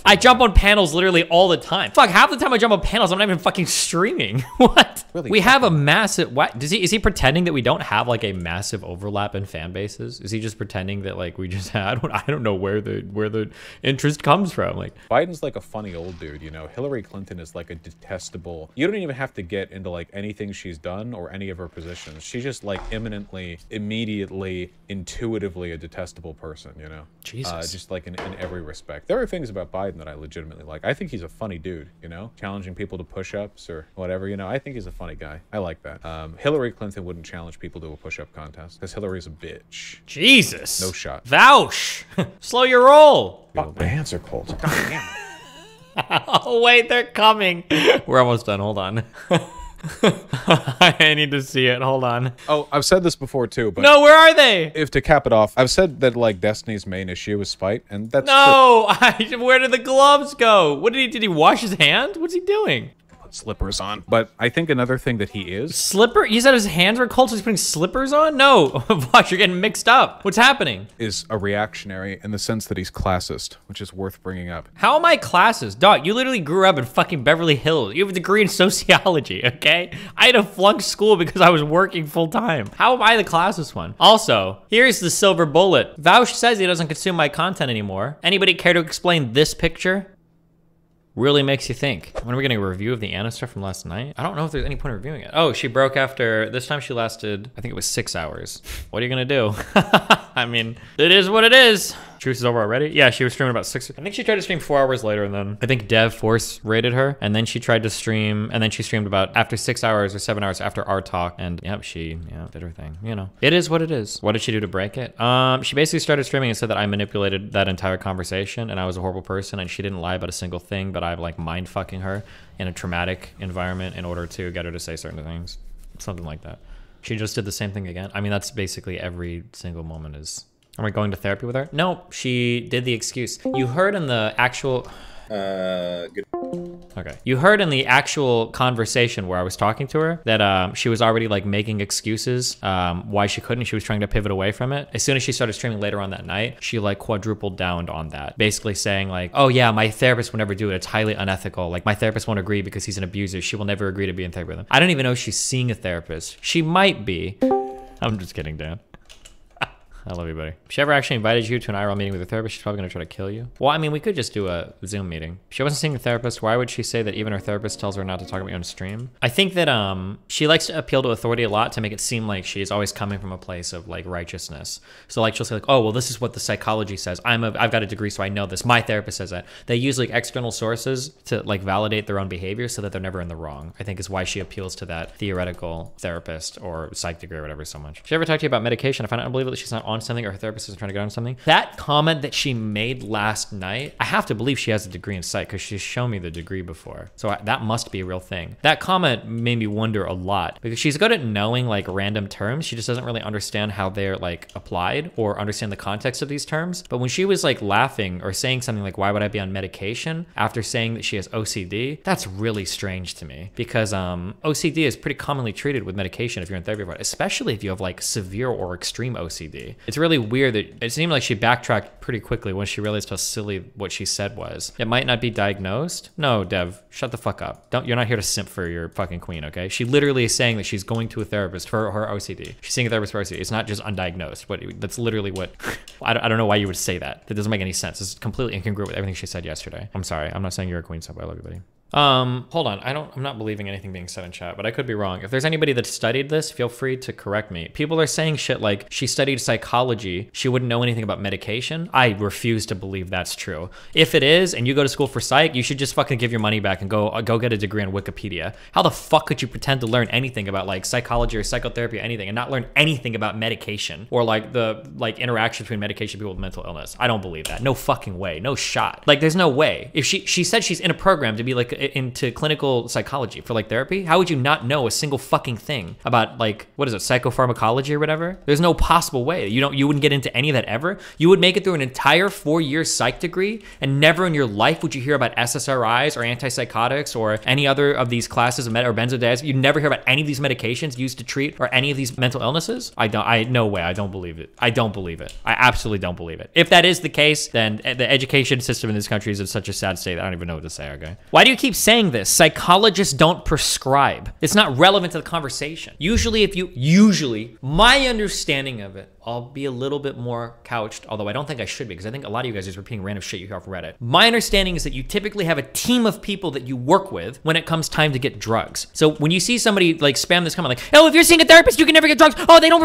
I jump on panels literally all the time. Fuck, half the time I jump on panels, I'm not even fucking streaming. What? Really we have a massive, what? Does he, is he pretending that we don't have like a massive over overlap in fan bases? Is he just pretending that like we just had, I don't, I don't know where the where the interest comes from? Like Biden's like a funny old dude, you know. Hillary Clinton is like a detestable, you don't even have to get into like anything she's done or any of her positions. She's just like imminently, immediately, intuitively a detestable person, you know. Jesus. Uh, just like in, in every respect. There are things about Biden that I legitimately like. I think he's a funny dude, you know, challenging people to push-ups or whatever, you know. I think he's a funny guy. I like that. Um, Hillary Clinton wouldn't challenge people to a push-up contest because because Hillary's a bitch. Jesus. No shot. Vaush. Slow your roll. Fuck, my hands are cold. Oh, wait, they're coming. We're almost done. Hold on. I need to see it. Hold on. Oh, I've said this before too, but no, where are they? If to cap it off, I've said that like Destiny's main issue is spite, and that's no. I, where did the gloves go? What did he? Did he wash his hand? What's he doing? Slippers on. But I think another thing that he is slipper. He said his hands were cold, so he's putting slippers on. No, Vaush, you're getting mixed up. What's happening? Is a reactionary in the sense that he's classist, which is worth bringing up. How am I classist, Doc? You literally grew up in fucking Beverly Hills. You have a degree in sociology, okay? I had to flunk school because I was working full time. How am I the classist one? Also, here's the silver bullet. Vaush says he doesn't consume my content anymore. Anybody care to explain this picture? Really makes you think. When are we getting a review of the Anna stuff from last night? I don't know if there's any point in reviewing it. Oh, she broke after, this time she lasted, I think it was six hours. What are you gonna do? I mean, it is what it is. Truce is over already? Yeah, she was streaming about six, I think she tried to stream four hours later, and then I think Dev Force raided her, and then she tried to stream, and then she streamed about after six hours or seven hours after our talk, and yep, she yeah, did her thing, you know. It is what it is. What did she do to break it? Um, she basically started streaming and said that I manipulated that entire conversation, and I was a horrible person, and she didn't lie about a single thing, but I'm like mind-fucking her in a traumatic environment in order to get her to say certain things, something like that. She just did the same thing again. I mean, that's basically every single moment is... Are we going to therapy with her? No, she did the excuse. You heard in the actual... Uh, good. Okay. You heard in the actual conversation where I was talking to her that um, she was already like making excuses um, why she couldn't. She was trying to pivot away from it. As soon as she started streaming later on that night, she like quadrupled down on that. Basically saying like, oh yeah, my therapist will never do it. It's highly unethical. Like my therapist won't agree because he's an abuser. She will never agree to be in therapy with him. I don't even know if she's seeing a therapist. She might be. I'm just kidding, Dan. I love you, buddy. If she ever actually invited you to an I R L meeting with a therapist, she's probably gonna try to kill you. Well, I mean, we could just do a Zoom meeting. If she wasn't seeing a therapist, why would she say that even her therapist tells her not to talk about you on stream? I think that um, she likes to appeal to authority a lot to make it seem like she's always coming from a place of like righteousness. So like she'll say like, oh, well, this is what the psychology says. I'm a, I've got a degree, so I know this. My therapist says that. They use like external sources to like validate their own behavior so that they're never in the wrong, I think is why she appeals to that theoretical therapist or psych degree or whatever so much. If she ever talked to you about medication, I find it unbelievable that she's not on something or her therapist isn't trying to get on something. That comment that she made last night, I have to believe she has a degree in psych because she's shown me the degree before. So I, that must be a real thing. That comment made me wonder a lot because she's good at knowing like random terms. She just doesn't really understand how they're like applied or understand the context of these terms. But when she was like laughing or saying something like, why would I be on medication after saying that she has O C D? That's really strange to me because um, O C D is pretty commonly treated with medication if you're in therapy, especially if you have like severe or extreme O C D. It's really weird that it seemed like she backtracked pretty quickly when she realized how silly what she said was. It might not be diagnosed. No, Dev, shut the fuck up. Don't, you're not here to simp for your fucking queen, okay? She literally is saying that she's going to a therapist for her O C D. She's seeing a therapist for O C D. It's not just undiagnosed. What, that's literally what, I don't, I don't know why you would say that. That doesn't make any sense. It's completely incongruent with everything she said yesterday. I'm sorry, I'm not saying you're a queen, so I love you, buddy. Um, hold on, I don't, I'm not believing anything being said in chat, but I could be wrong. If there's anybody that studied this, feel free to correct me. People are saying shit like, she studied psychology, she wouldn't know anything about medication. I refuse to believe that's true. If it is, and you go to school for psych, you should just fucking give your money back and go, go get a degree on Wikipedia. How the fuck could you pretend to learn anything about like psychology or psychotherapy or anything and not learn anything about medication or like the, like interaction between medication and people with mental illness? I don't believe that. No fucking way, no shot. Like there's no way. If she, she said she's in a program to be like, into clinical psychology for like therapy, how would you not know a single fucking thing about like, what is it, psychopharmacology or whatever? There's no possible way. You don't, you wouldn't get into any of that ever. You would make it through an entire four year psych degree and never in your life would you hear about S S R Is or antipsychotics or any other of these classes of med or benzodiazepines. You'd never hear about any of these medications used to treat or any of these mental illnesses. I don't, I, no way, I don't believe it. I don't believe it. I absolutely don't believe it. If that is the case, then the education system in this country is in such a sad state that I don't even know what to say, okay? Why do you keep saying this? Psychologists don't prescribe. It's not relevant to the conversation. Usually if you, usually, my understanding of it, I'll be a little bit more couched, although I don't think I should be because I think a lot of you guys are just repeating random shit you hear off Reddit. My understanding is that you typically have a team of people that you work with when it comes time to get drugs. So when you see somebody like spam this comment like, oh, if you're seeing a therapist, you can never get drugs. Oh, they don't,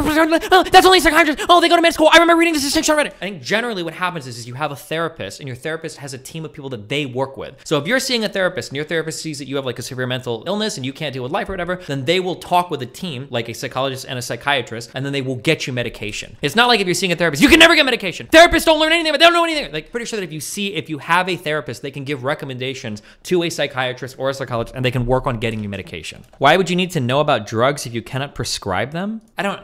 oh, that's only psychiatrists. Oh, they go to med school. I remember reading this distinction on Reddit. I think generally what happens is, is you have a therapist and your therapist has a team of people that they work with. So if you're seeing a therapist and and your therapist sees that you have like a severe mental illness and you can't deal with life or whatever, then they will talk with a team, like a psychologist and a psychiatrist, and then they will get you medication. It's not like if you're seeing a therapist, you can never get medication. Therapists don't learn anything, but they don't know anything. Like, pretty sure that if you see, if you have a therapist, they can give recommendations to a psychiatrist or a psychologist, and they can work on getting you medication. Why would you need to know about drugs if you cannot prescribe them? I don't,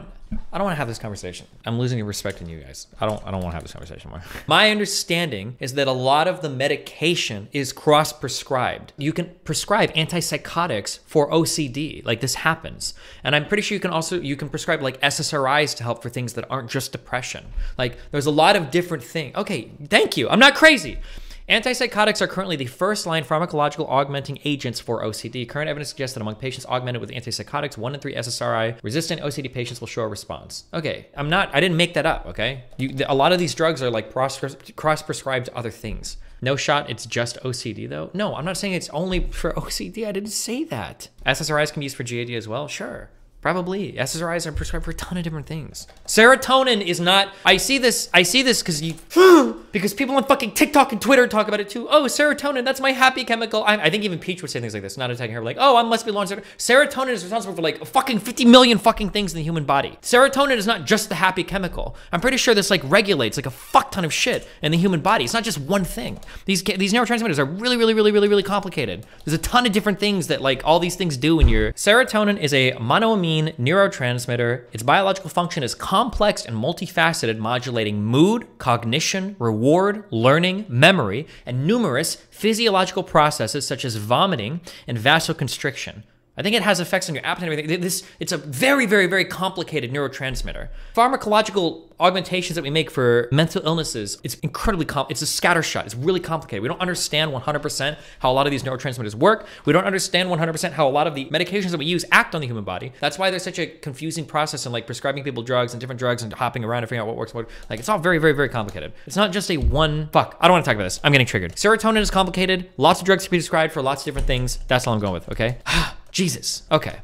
I don't want to have this conversation. I'm losing respect in you guys. I don't I don't want to have this conversation anymore. My understanding is that a lot of the medication is cross-prescribed. You can prescribe antipsychotics for O C D. Like, this happens. And I'm pretty sure you can also, you can prescribe like S S R Is to help for things that aren't just depression. Like, there's a lot of different things. Okay, thank you. I'm not crazy. Antipsychotics are currently the first-line pharmacological augmenting agents for O C D. Current evidence suggests that among patients augmented with antipsychotics, one in three S S R I-resistant O C D patients will show a response. Okay, I'm not, I didn't make that up, okay? You, a lot of these drugs are like cross-prescribed to other things. No shot, it's just O C D though? No, I'm not saying it's only for O C D, I didn't say that. S S R Is can be used for G A D as well, sure. Probably. S S R Is are prescribed for a ton of different things. Serotonin is not, I see this, I see this because you, because people on fucking TikTok and Twitter talk about it too. Oh, serotonin, that's my happy chemical. I, I think even Peach would say things like this, not attacking her, like, oh, I must be launched. Serotonin is responsible for like fucking fifty million fucking things in the human body. Serotonin is not just the happy chemical. I'm pretty sure this like regulates like a fuck ton of shit in the human body. It's not just one thing. These, these neurotransmitters are really, really, really, really, really complicated. There's a ton of different things that like all these things do in your, serotonin is a monoamine neurotransmitter. Its biological function is complex and multifaceted, modulating mood, cognition, reward, learning, memory, and numerous physiological processes such as vomiting and vasoconstriction. I think it has effects on your appetite and everything. This, it's a very, very, very complicated neurotransmitter. Pharmacological augmentations that we make for mental illnesses, it's incredibly complex. It's a scattershot. It's really complicated. We don't understand one hundred percent how a lot of these neurotransmitters work. We don't understand one hundred percent how a lot of the medications that we use act on the human body. That's why there's such a confusing process in like prescribing people drugs and different drugs and hopping around and figuring out what works. What, like, it's all very, very, very complicated. It's not just a one, fuck, I don't want to talk about this. I'm getting triggered. Serotonin is complicated. Lots of drugs to be prescribed for lots of different things. That's all I'm going with, okay? Jesus, okay.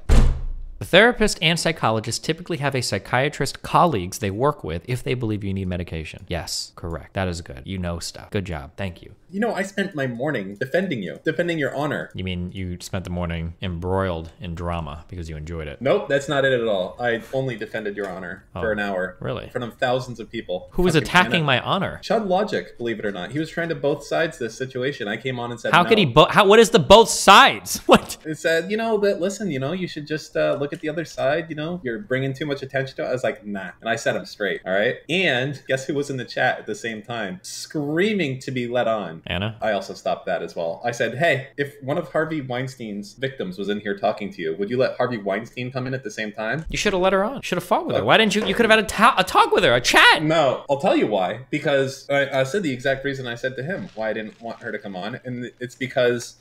The therapist and psychologist typically have a psychiatrist colleagues they work with if they believe you need medication. Yes, correct, that is good. You know stuff, good job, thank you. You know, I spent my morning defending you, defending your honor. You mean you spent the morning embroiled in drama because you enjoyed it? Nope, that's not it at all. I only defended your honor oh, for an hour. Really? In front of thousands of people. Who was attacking Anna. my honor? Chud Logic, believe it or not. He was trying to both sides this situation. I came on and said, How no. could he, bo how, what is the both sides? What? It said, you know, that listen, you know, you should just uh, look at the other side, you know, you're bringing too much attention to it. I was like, nah. And I set him straight, all right? And guess who was in the chat at the same time? Screaming to be let on. Anna? I also stopped that as well. I said, hey, if one of Harvey Weinstein's victims was in here talking to you, would you let Harvey Weinstein come in at the same time? You should have let her on. Should have fought with uh, her. Why didn't you? You could have had a, ta a talk with her, a chat. No, I'll tell you why. Because I, I said the exact reason I said to him why I didn't want her to come on. And it's because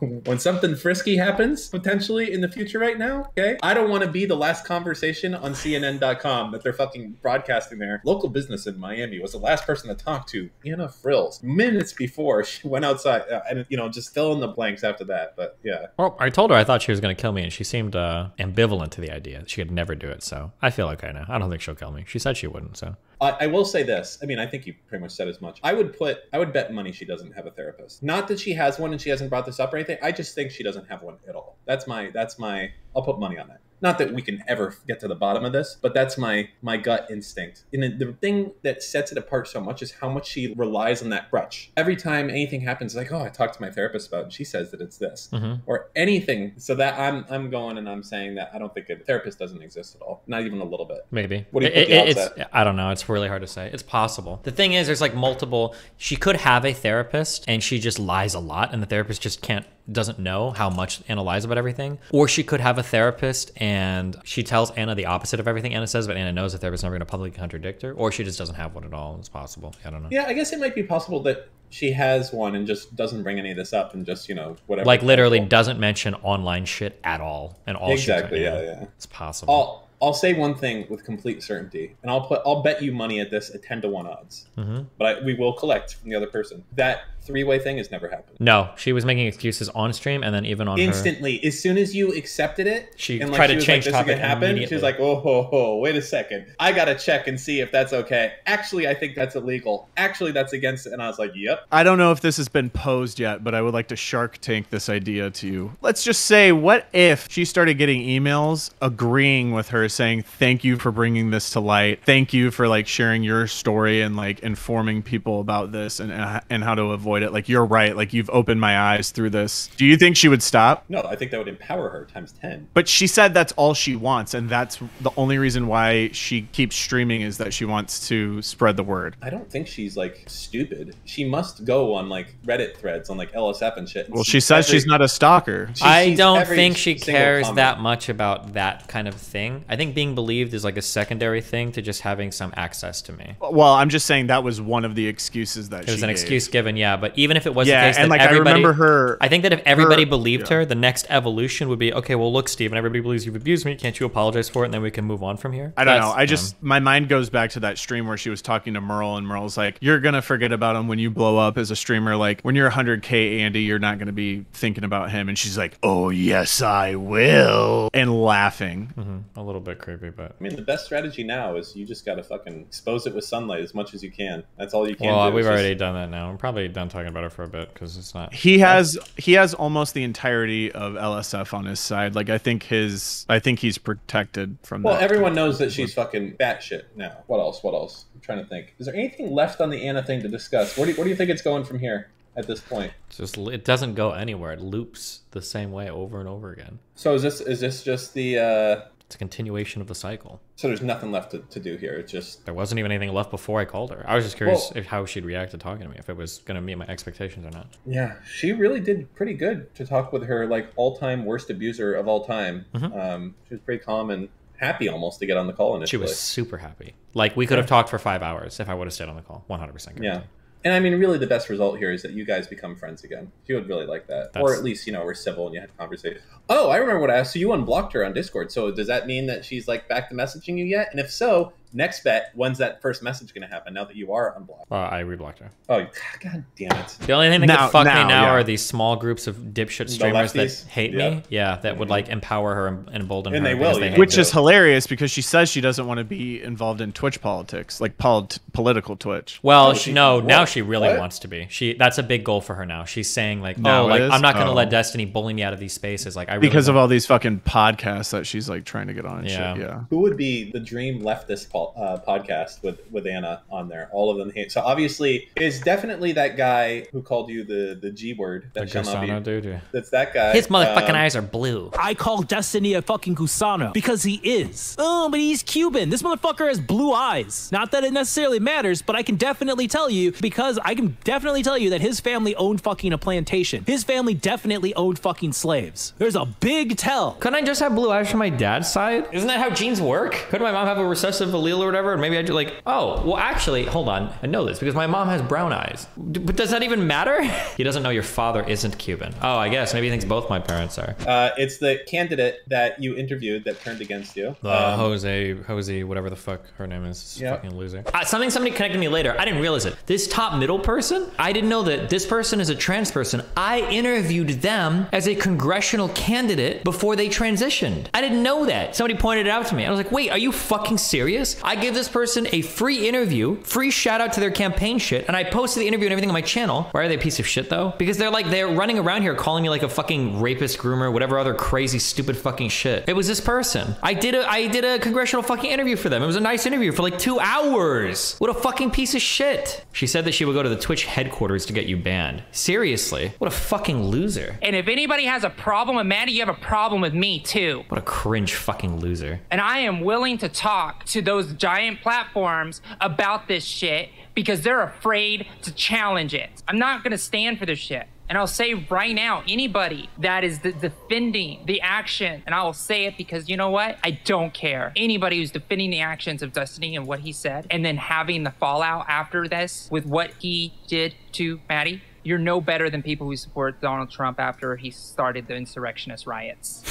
when something frisky happens, potentially in the future right now, okay, I don't want to be the last conversation on C N N dot com that they're fucking broadcasting there. Local business in Miami was the last person to talk to Anna Frills. Minutes before she went outside, uh, and you know, just fill in the blanks after that. But yeah, well, I told her I thought she was gonna kill me, and she seemed uh ambivalent to the idea that she could never do it, so I feel okay now. I don't think she'll kill me. She said she wouldn't, so I, I will say this. I mean, I think you pretty much said as much. I would put, I would bet money she doesn't have a therapist. Not that she has one and she hasn't brought this up or anything. I just think she doesn't have one at all. That's my, that's my, I'll put money on that. Not that we can ever get to the bottom of this, but that's my, my gut instinct. And the thing that sets it apart so much is how much she relies on that crutch. Every time anything happens, like, oh, I talked to my therapist about it, and she says that it's this. Mm-hmm. Or anything. So that I'm, I'm going and I'm saying that I don't think a therapist doesn't exist at all. Not even a little bit. Maybe. What do you think it, it's, I don't know. It's really hard to say. It's possible. The thing is, there's like multiple, she could have a therapist and she just lies a lot and the therapist just can't, doesn't know how much Anna lies about everything. Or she could have a therapist and she tells Anna the opposite of everything Anna says, but Anna knows the therapist is never going to publicly contradict her. Or she just doesn't have one at all. It's possible. I don't know. Yeah, I guess it might be possible that she has one and just doesn't bring any of this up and just, you know, whatever. Like literally doesn't mention online shit at all. And all exactly, yeah, yeah. It's possible. All I'll say one thing with complete certainty, and I'll put I'll bet you money at this at ten to one odds. Mm-hmm. But I, we will collect from the other person. That three-way thing has never happened. No, she was making excuses on stream, and then even on instantly her... as soon as you accepted it, she and like, tried she to change like, this topic. Happen. She was like, "Oh, ho, ho, wait a second, I gotta check and see if that's okay. Actually, I think that's illegal. Actually, that's against it." And I was like, "Yep." I don't know if this has been posed yet, but I would like to Shark Tank this idea to you. Let's just say, what if she started getting emails agreeing with her, saying thank you for bringing this to light, thank you for like sharing your story and like informing people about this and uh, and how to avoid it, like you're right, like you've opened my eyes through this. Do you think she would stop? No, I think that would empower her times ten. But she said that's all she wants, and that's the only reason why she keeps streaming, is that she wants to spread the word. I don't think she's like stupid. She must go on like Reddit threads on like L S F and shit. Well, she says every, she's not a stalker. She I don't think she cares comment. that much about that kind of thing. I think being believed is like a secondary thing to just having some access to me. Well, I'm just saying that was one of the excuses that it she was an gave. excuse given, yeah. But even if it was yeah, the case and that like everybody, I remember her. I think that if everybody her, believed yeah. her, the next evolution would be, okay, well, look, Steven, everybody believes you've abused me. Can't you apologize for it, and then we can move on from here? I don't That's, know. I just um, my mind goes back to that stream where she was talking to Merle, and Merle's like, "You're gonna forget about him when you blow up as a streamer. Like when you're one hundred K, Andy, you're not gonna be thinking about him." And she's like, "Oh yes, I will," and laughing. Mm-hmm. A little bit creepy, but I mean, the best strategy now is you just gotta fucking expose it with sunlight as much as you can. That's all you can well, do. Well, we've already just... done that now. I'm probably done talking about it for a bit because it's not. He has he has almost the entirety of L S F on his side. Like I think his I think he's protected from. Well, that everyone knows that she's fucking batshit now. What else? What else? I'm trying to think. Is there anything left on the Anna thing to discuss? Where do you, where do you think it's going from here? At this point, it's just it doesn't go anywhere. It loops the same way over and over again. So is this is this just the? Uh... It's a continuation of the cycle. So there's nothing left to, to do here. It's just there wasn't even anything left before I called her. I was just curious well, if how she'd react to talking to me, if it was going to meet my expectations or not. Yeah, she really did pretty good to talk with her like all-time worst abuser of all time. Mm-hmm. um, she was pretty calm and happy almost to get on the call initially. She was super happy. Like we could have talked for five hours if I would have stayed on the call. one hundred percent. Yeah. And I mean, really, the best result here is that you guys become friends again. She would really like that. That's... Or at least, you know, we're civil and you had a conversation. Oh, I remember what I asked. So you unblocked her on Discord. So does that mean that she's, like, back to messaging you yet? And if so, next bet, when's that first message going to happen now that you are unblocked? Uh, I reblocked her. Oh, god damn it. The only thing that now, can fuck now, me now yeah. are these small groups of dipshit streamers that hate yeah. me. Yeah, that would, like, empower her and embolden and her. And they will. They Which is it. hilarious because she says she doesn't want to be involved in Twitch politics, like polit political Twitch. Well, oh, she, no, what? now she. She really what? wants to be. She that's a big goal for her now. She's saying like, now oh, like is? I'm not gonna oh. let Destiny bully me out of these spaces. Like I really because of all these fucking podcasts that she's like trying to get on. And yeah. Shit. yeah. Who would be the dream leftist po uh, podcast with with Anna on there? All of them. Hate. So obviously, it's definitely that guy who called you the the G word. That the Gusano dude. That's that guy. His motherfucking um, eyes are blue. I call Destiny a fucking Gusano because he is. Oh, but he's Cuban. This motherfucker has blue eyes. Not that it necessarily matters, but I can definitely tell you because. I can definitely tell you that his family owned fucking a plantation. His family definitely owned fucking slaves. There's a big tell. Couldn't I just have blue eyes from my dad's side? Isn't that how genes work? Could my mom have a recessive allele or whatever? And maybe I'd like, oh, well, actually, hold on. I know this because my mom has brown eyes. D but does that even matter? He doesn't know your father isn't Cuban. Oh, I guess. Maybe he thinks both my parents are. Uh, it's the candidate that you interviewed that turned against you. Uh, um, Jose, Jose, whatever the fuck her name is. Yep. Fucking loser. Uh, something somebody connected me later. I didn't realize it. This top middle person? I didn't know that this person is a trans person. I interviewed them as a congressional candidate before they transitioned. I didn't know that. Somebody pointed it out to me. I was like, wait, are you fucking serious? I give this person a free interview, free shout out to their campaign shit, and I posted the interview and everything on my channel. Why are they a piece of shit though? Because they're like, they're running around here calling me like a fucking rapist, groomer, whatever other crazy, stupid fucking shit. It was this person. I did a, I did a congressional fucking interview for them. It was a nice interview for like two hours. What a fucking piece of shit. She said that she would go to the Twitch headquarters to get you banned. Seriously, what a fucking loser. And if anybody has a problem with Maddie, you have a problem with me too. What a cringe fucking loser. And I am willing to talk to those giant platforms about this shit because they're afraid to challenge it. I'm not gonna stand for this shit. And I'll say right now, anybody that is de defending the action, and I will say it because you know what? I don't care. Anybody who's defending the actions of Destiny and what he said, and then having the fallout after this with what he did to Maddie, you're no better than people who support Donald Trump after he started the insurrectionist riots.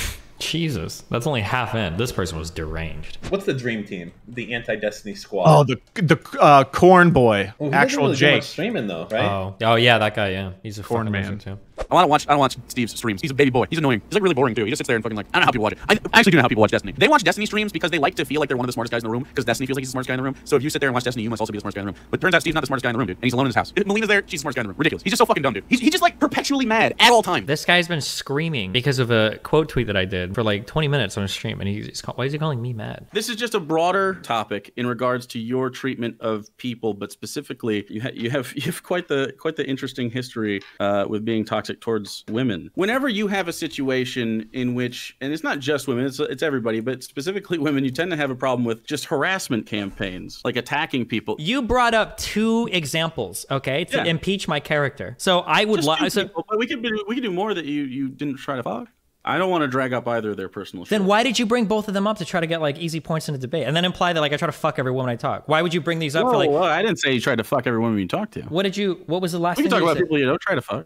Jesus, that's only half in. This person was deranged. What's the dream team? The anti-Destiny squad. Oh, the the uh, corn boy, well, actual really Jake. Streaming though, right? Oh. oh, yeah, that guy. Yeah, he's a corn man too. I don't watch. I don't watch Steve's streams. He's a baby boy. He's annoying. He's like really boring too. He just sits there and fucking like I don't know how people watch it. I actually do know how people watch Destiny. They watch Destiny streams because they like to feel like they're one of the smartest guys in the room. Because Destiny feels like he's the smartest guy in the room. So if you sit there and watch Destiny, you must also be the smartest guy in the room. But it turns out Steve's not the smartest guy in the room, dude. And he's alone in his house. Melina's there. She's the smartest guy in the room. Ridiculous. He's just so fucking dumb, dude. He's, he's just like perpetually mad at all times. This guy's been screaming because of a quote tweet that I did for like twenty minutes on a stream, and he's, he's why is he calling me mad? This is just a broader topic in regards to your treatment of people, but specifically, you ha you have you have quite the quite the interesting history uh, with being toxic towards women. Whenever you have a situation in which, and it's not just women, it's it's everybody, but specifically women, you tend to have a problem with just harassment campaigns, like attacking people. You brought up two examples, okay, to yeah. impeach my character. So I would like, so but we could be, we could do more that you you didn't try to fuck. I don't want to drag up either of their personal Then shit. Why did you bring both of them up to try to get like easy points in a debate and then imply that like I try to fuck every woman I talk? Why would you bring these up? Whoa, for, like, whoa, I didn't say you tried to fuck every woman you talked to. What did you, what was the last we thing you We can talk about said? People you don't try to fuck.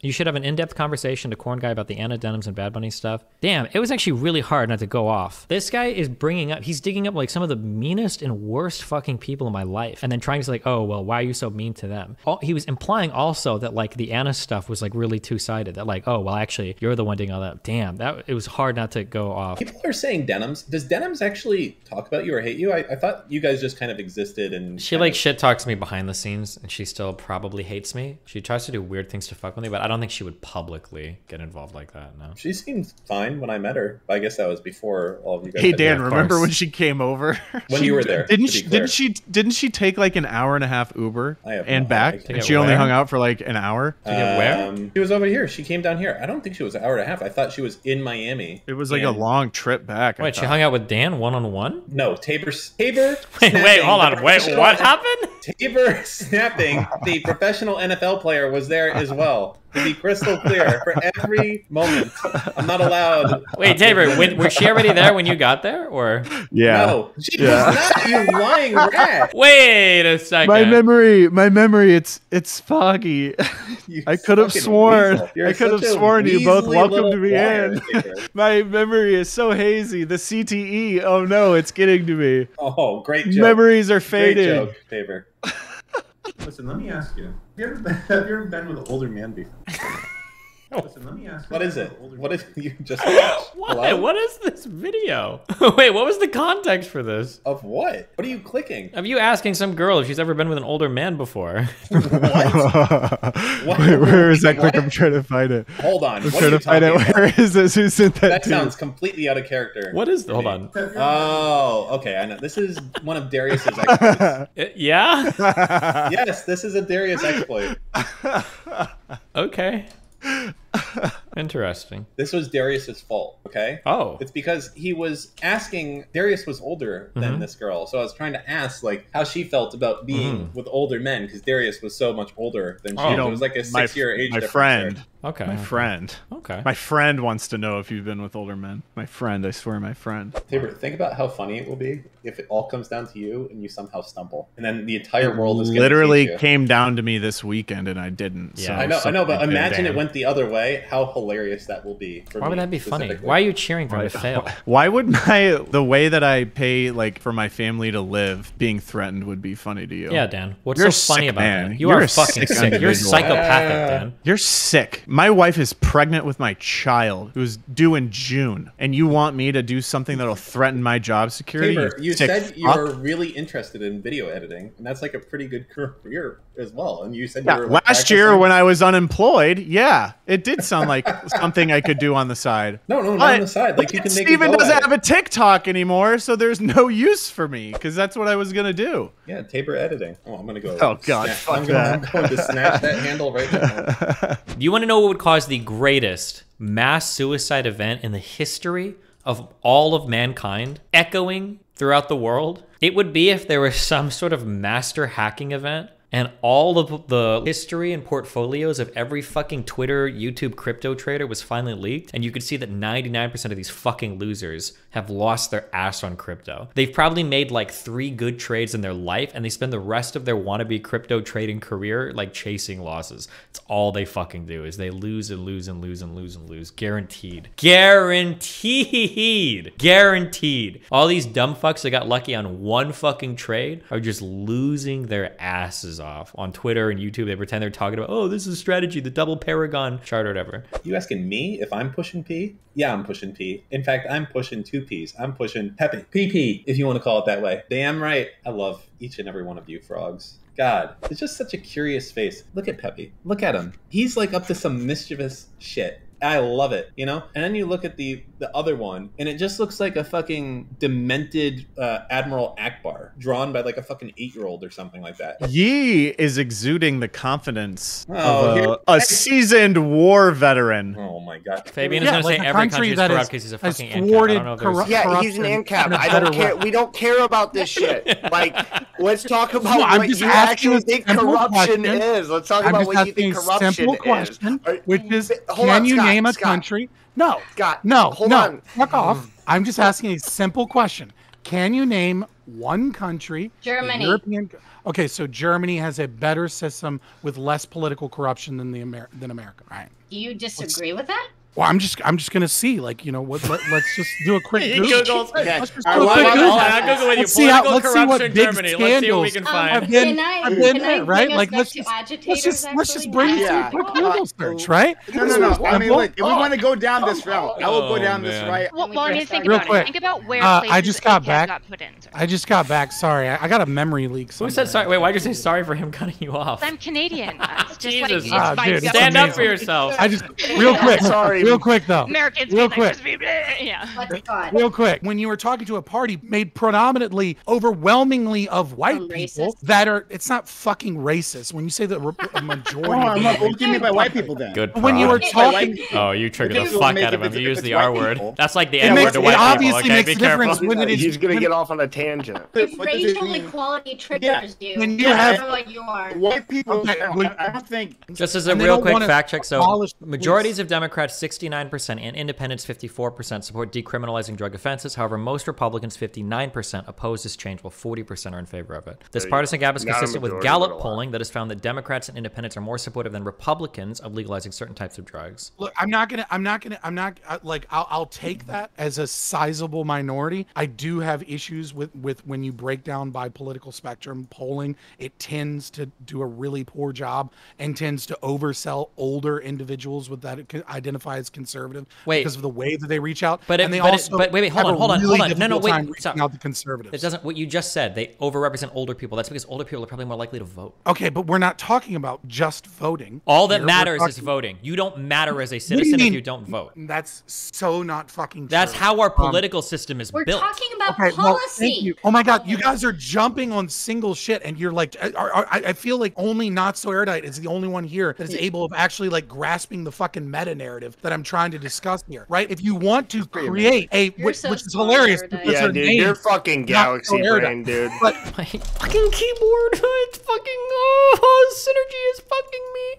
You should have an in-depth conversation to Corn Guy about the Anna Denhams and Bad Bunny stuff. Damn, it was actually really hard not to go off. This guy is bringing up, he's digging up like some of the meanest and worst fucking people in my life. And then trying to say like, oh, well, why are you so mean to them? All, he was implying also that like the Anna stuff was like really two-sided. That like, oh, well, actually, you're the one digging all that. Damn, that it was hard not to go off. People are saying Denhams. Does Denhams actually talk about you or hate you? I, I thought you guys just kind of existed and- She like of... shit talks me behind the scenes and she still probably hates me. She tries to do weird things to fuck with me, but I I don't think she would publicly get involved like that, no. She seemed fine when I met her. I guess that was before all of you guys. Hey, Dan, remember when she came over? When you were there. Didn't she didn't she didn't she take like an hour and a half Uber and back? And she only hung out for like an hour. To get where? She was over here. She came down here. I don't think she was an hour and a half. I thought she was in Miami. It was like a long trip back. Wait, she hung out with Dan one on one? No, Tabor Tabor. Wait, wait, hold on. Wait, what happened? Tabor snapping, the professional N F L player, was there as well. To be crystal clear, for every moment, I'm not allowed. Wait, Tabor, when, was she already there when you got there, or? Yeah. No, she yeah. was not. You lying rat. Wait a second. My memory, my memory, it's it's foggy. You I could have sworn, I could have sworn you both welcomed me in. My memory is so hazy. The C T E. Oh no, it's getting to me. Oh, great joke. Memories are fading. Great joke, Tabor. Listen, let me ask you. Have you ever been, have you ever been with an older man before? Listen, let me ask you. What is it? What is you just watched? Why? What is this video? Wait, what was the context for this? Of what? What are you clicking? Of you asking some girl if she's ever been with an older man before. What? What? Wait, where is that clip? I'm trying to find it. Hold on. I'm trying to find it. About? Where is this? Who sent that? That to? Sounds completely out of character. What is the hold on. Oh, okay. I know. This is one of Darius's exploits. Yeah? Yes, this is a Darius exploit. Okay. Interesting. This was Darius's fault, okay? Oh. It's because he was asking, Darius was older than mm-hmm. this girl, so I was trying to ask, like, how she felt about being mm. with older men, because Darius was so much older than she oh, was. It was like a six-year age difference. My friend. There. Okay. My friend. Okay. My friend wants to know if you've been with older men. My friend, I swear, my friend. Tabor, think about how funny it will be if it all comes down to you and you somehow stumble, and then the entire it world is going to literally came down to me this weekend, and I didn't. Yeah, so I know, I know, but imagine it went the other way. How hilarious that will be! For why would that be funny? Why are you cheering for me to fail? Why would my the way that I pay like for my family to live being threatened would be funny to you? Yeah, Dan. What's You're so funny sick, about man. that? You You're are fucking sick. sick. You're psychopathic, Dan. You're sick. My wife is pregnant with my child, who's due in June, and you want me to do something that'll threaten my job security? Tabor, you said you were really interested in video editing, and that's like a pretty good career as well. And you said yeah, you were like, last year when I was unemployed, yeah, it did sound like something I could do on the side. No, no, not but, on the side. Like you can make. Steven doesn't have a TikTok anymore, so there's no use for me because that's what I was gonna do. Yeah, Tabor editing. Oh, I'm gonna go. Oh God, fuck I'm, that. Gonna, I'm going to snatch that handle right now. Do you want to know what would cause the greatest mass suicide event in the history of all of mankind, echoing throughout the world? It would be if there was some sort of master hacking event and all of the history and portfolios of every fucking Twitter, YouTube crypto trader was finally leaked, and you could see that ninety-nine percent of these fucking losers have lost their ass on crypto. They've probably made like three good trades in their life and they spend the rest of their wannabe crypto trading career like chasing losses. It's all they fucking do is they lose and lose and lose and lose and lose. Guaranteed. Guaranteed. Guaranteed. All these dumb fucks that got lucky on one fucking trade are just losing their asses off. On Twitter and YouTube, they pretend they're talking about, oh, this is a strategy, the double paragon chart or whatever. You asking me if I'm pushing P? Yeah, I'm pushing P. In fact, I'm pushing two P's. I'm pushing Pepe. P P, if you want to call it that way. Damn right. I love each and every one of you frogs. God, it's just such a curious face. Look at Pepe. Look at him. He's like up to some mischievous shit. I love it, you know? And then you look at the, the other one, and it just looks like a fucking demented uh, Admiral Akbar, drawn by like a fucking eight-year-old or something like that. Yi is exuding the confidence oh, of a, a seasoned war veteran. Oh my God. Fabian yeah, is going to like say every country, country is corrupt because he's a fucking ANCAP. Yeah, he's an ANCAP. I don't care. We don't care about this shit. Like, let's talk about no, what you actually think corruption question. is. Let's talk I'm about what you think corruption simple is. Question, Are, which is, hold can on, you Scott, name a Scott, country? No, Scott, no, hold no, on. Fuck off. I'm just asking a simple question. Can you name one country? Germany. European, okay, so Germany has a better system with less political corruption than the Amer than America, right? Do you disagree Let's, with that? Well, I'm just I'm just gonna see, like, you know what? Let, let's just do a quick Google. Okay. Let's just do a quick Google. Let's see what big Germany. Scandals let's see what we can um, find. I've been, I, I've been there, right? Like, let's just let's just let's just bring it yeah. to a quick Google search, right? No, no, no. no. I mean, look, if we want to go down this route, oh, I will go down man. this route. Well, Barney, think about it. Think about where places I just got back. I just got back. Sorry, I got a memory leak. Who said sorry? Wait, why'd you say sorry for him cutting you off? I'm Canadian. Jesus, stand up for yourself. I just real quick. Sorry. Real quick though. Americans real quick. Like, be, yeah. Let's go. Real quick. When you were talking to a party made predominantly, overwhelmingly of white oh, people racist. that are, it's not fucking racist. When you say the majority. Oh, I'm not what do you mean by white people then? Good. When you were talking. Oh, you triggered the fuck out of him. You used the R word. People. That's like the N word to white people. It obviously people. Okay, makes a difference when it is. He's gonna get off on a tangent. Racial equality triggers you. When you have white people, I don't think. Just as a real quick fact check. So majorities of Democrats, sixty-nine percent, and independents, fifty-four percent, support decriminalizing drug offenses. However, most Republicans, fifty-nine percent, oppose this change, while forty percent are in favor of it. This partisan gap is consistent with Gallup polling that has found that Democrats and independents are more supportive than Republicans of legalizing certain types of drugs. Look, I'm not gonna, I'm not gonna, I'm not like, I'll, I'll take that as a sizable minority. I do have issues with with when you break down by political spectrum polling. It tends to do a really poor job and tends to oversell older individuals with that identify as conservative wait, because of the way that they reach out. But it, and they but also it, but wait, wait, hold on, hold on, really hold on. No, no, wait. Reaching out the conservatives. It doesn't. What you just said, they overrepresent older people. That's because older people are probably more likely to vote. Okay, but we're not talking about just voting. All that here. matters is voting. You don't matter as a citizen you if you don't vote. That's so not fucking. That's true. how our political um, system is we're built. We're talking about okay, policy. Well, thank you. Oh my God, you guys are jumping on single shit, and you're like, I, I, I feel like only Not So Erudite is the only one here that is able of actually like grasping the fucking meta narrative that I'm trying to discuss here, right? If you want to create a, which, so which is hilarious. Yeah, dude, you're fucking galaxy brain, dude. But my fucking keyboard, it's fucking, oh, synergy is fucking me.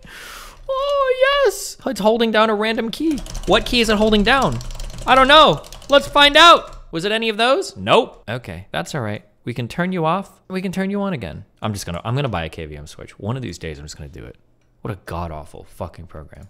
Oh, yes. It's holding down a random key. What key is it holding down? I don't know. Let's find out. Was it any of those? Nope. Okay, that's all right. We can turn you off. We can turn you on again. I'm just gonna, I'm gonna buy a K V M Switch. One of these days, I'm just gonna do it. What a god-awful fucking program.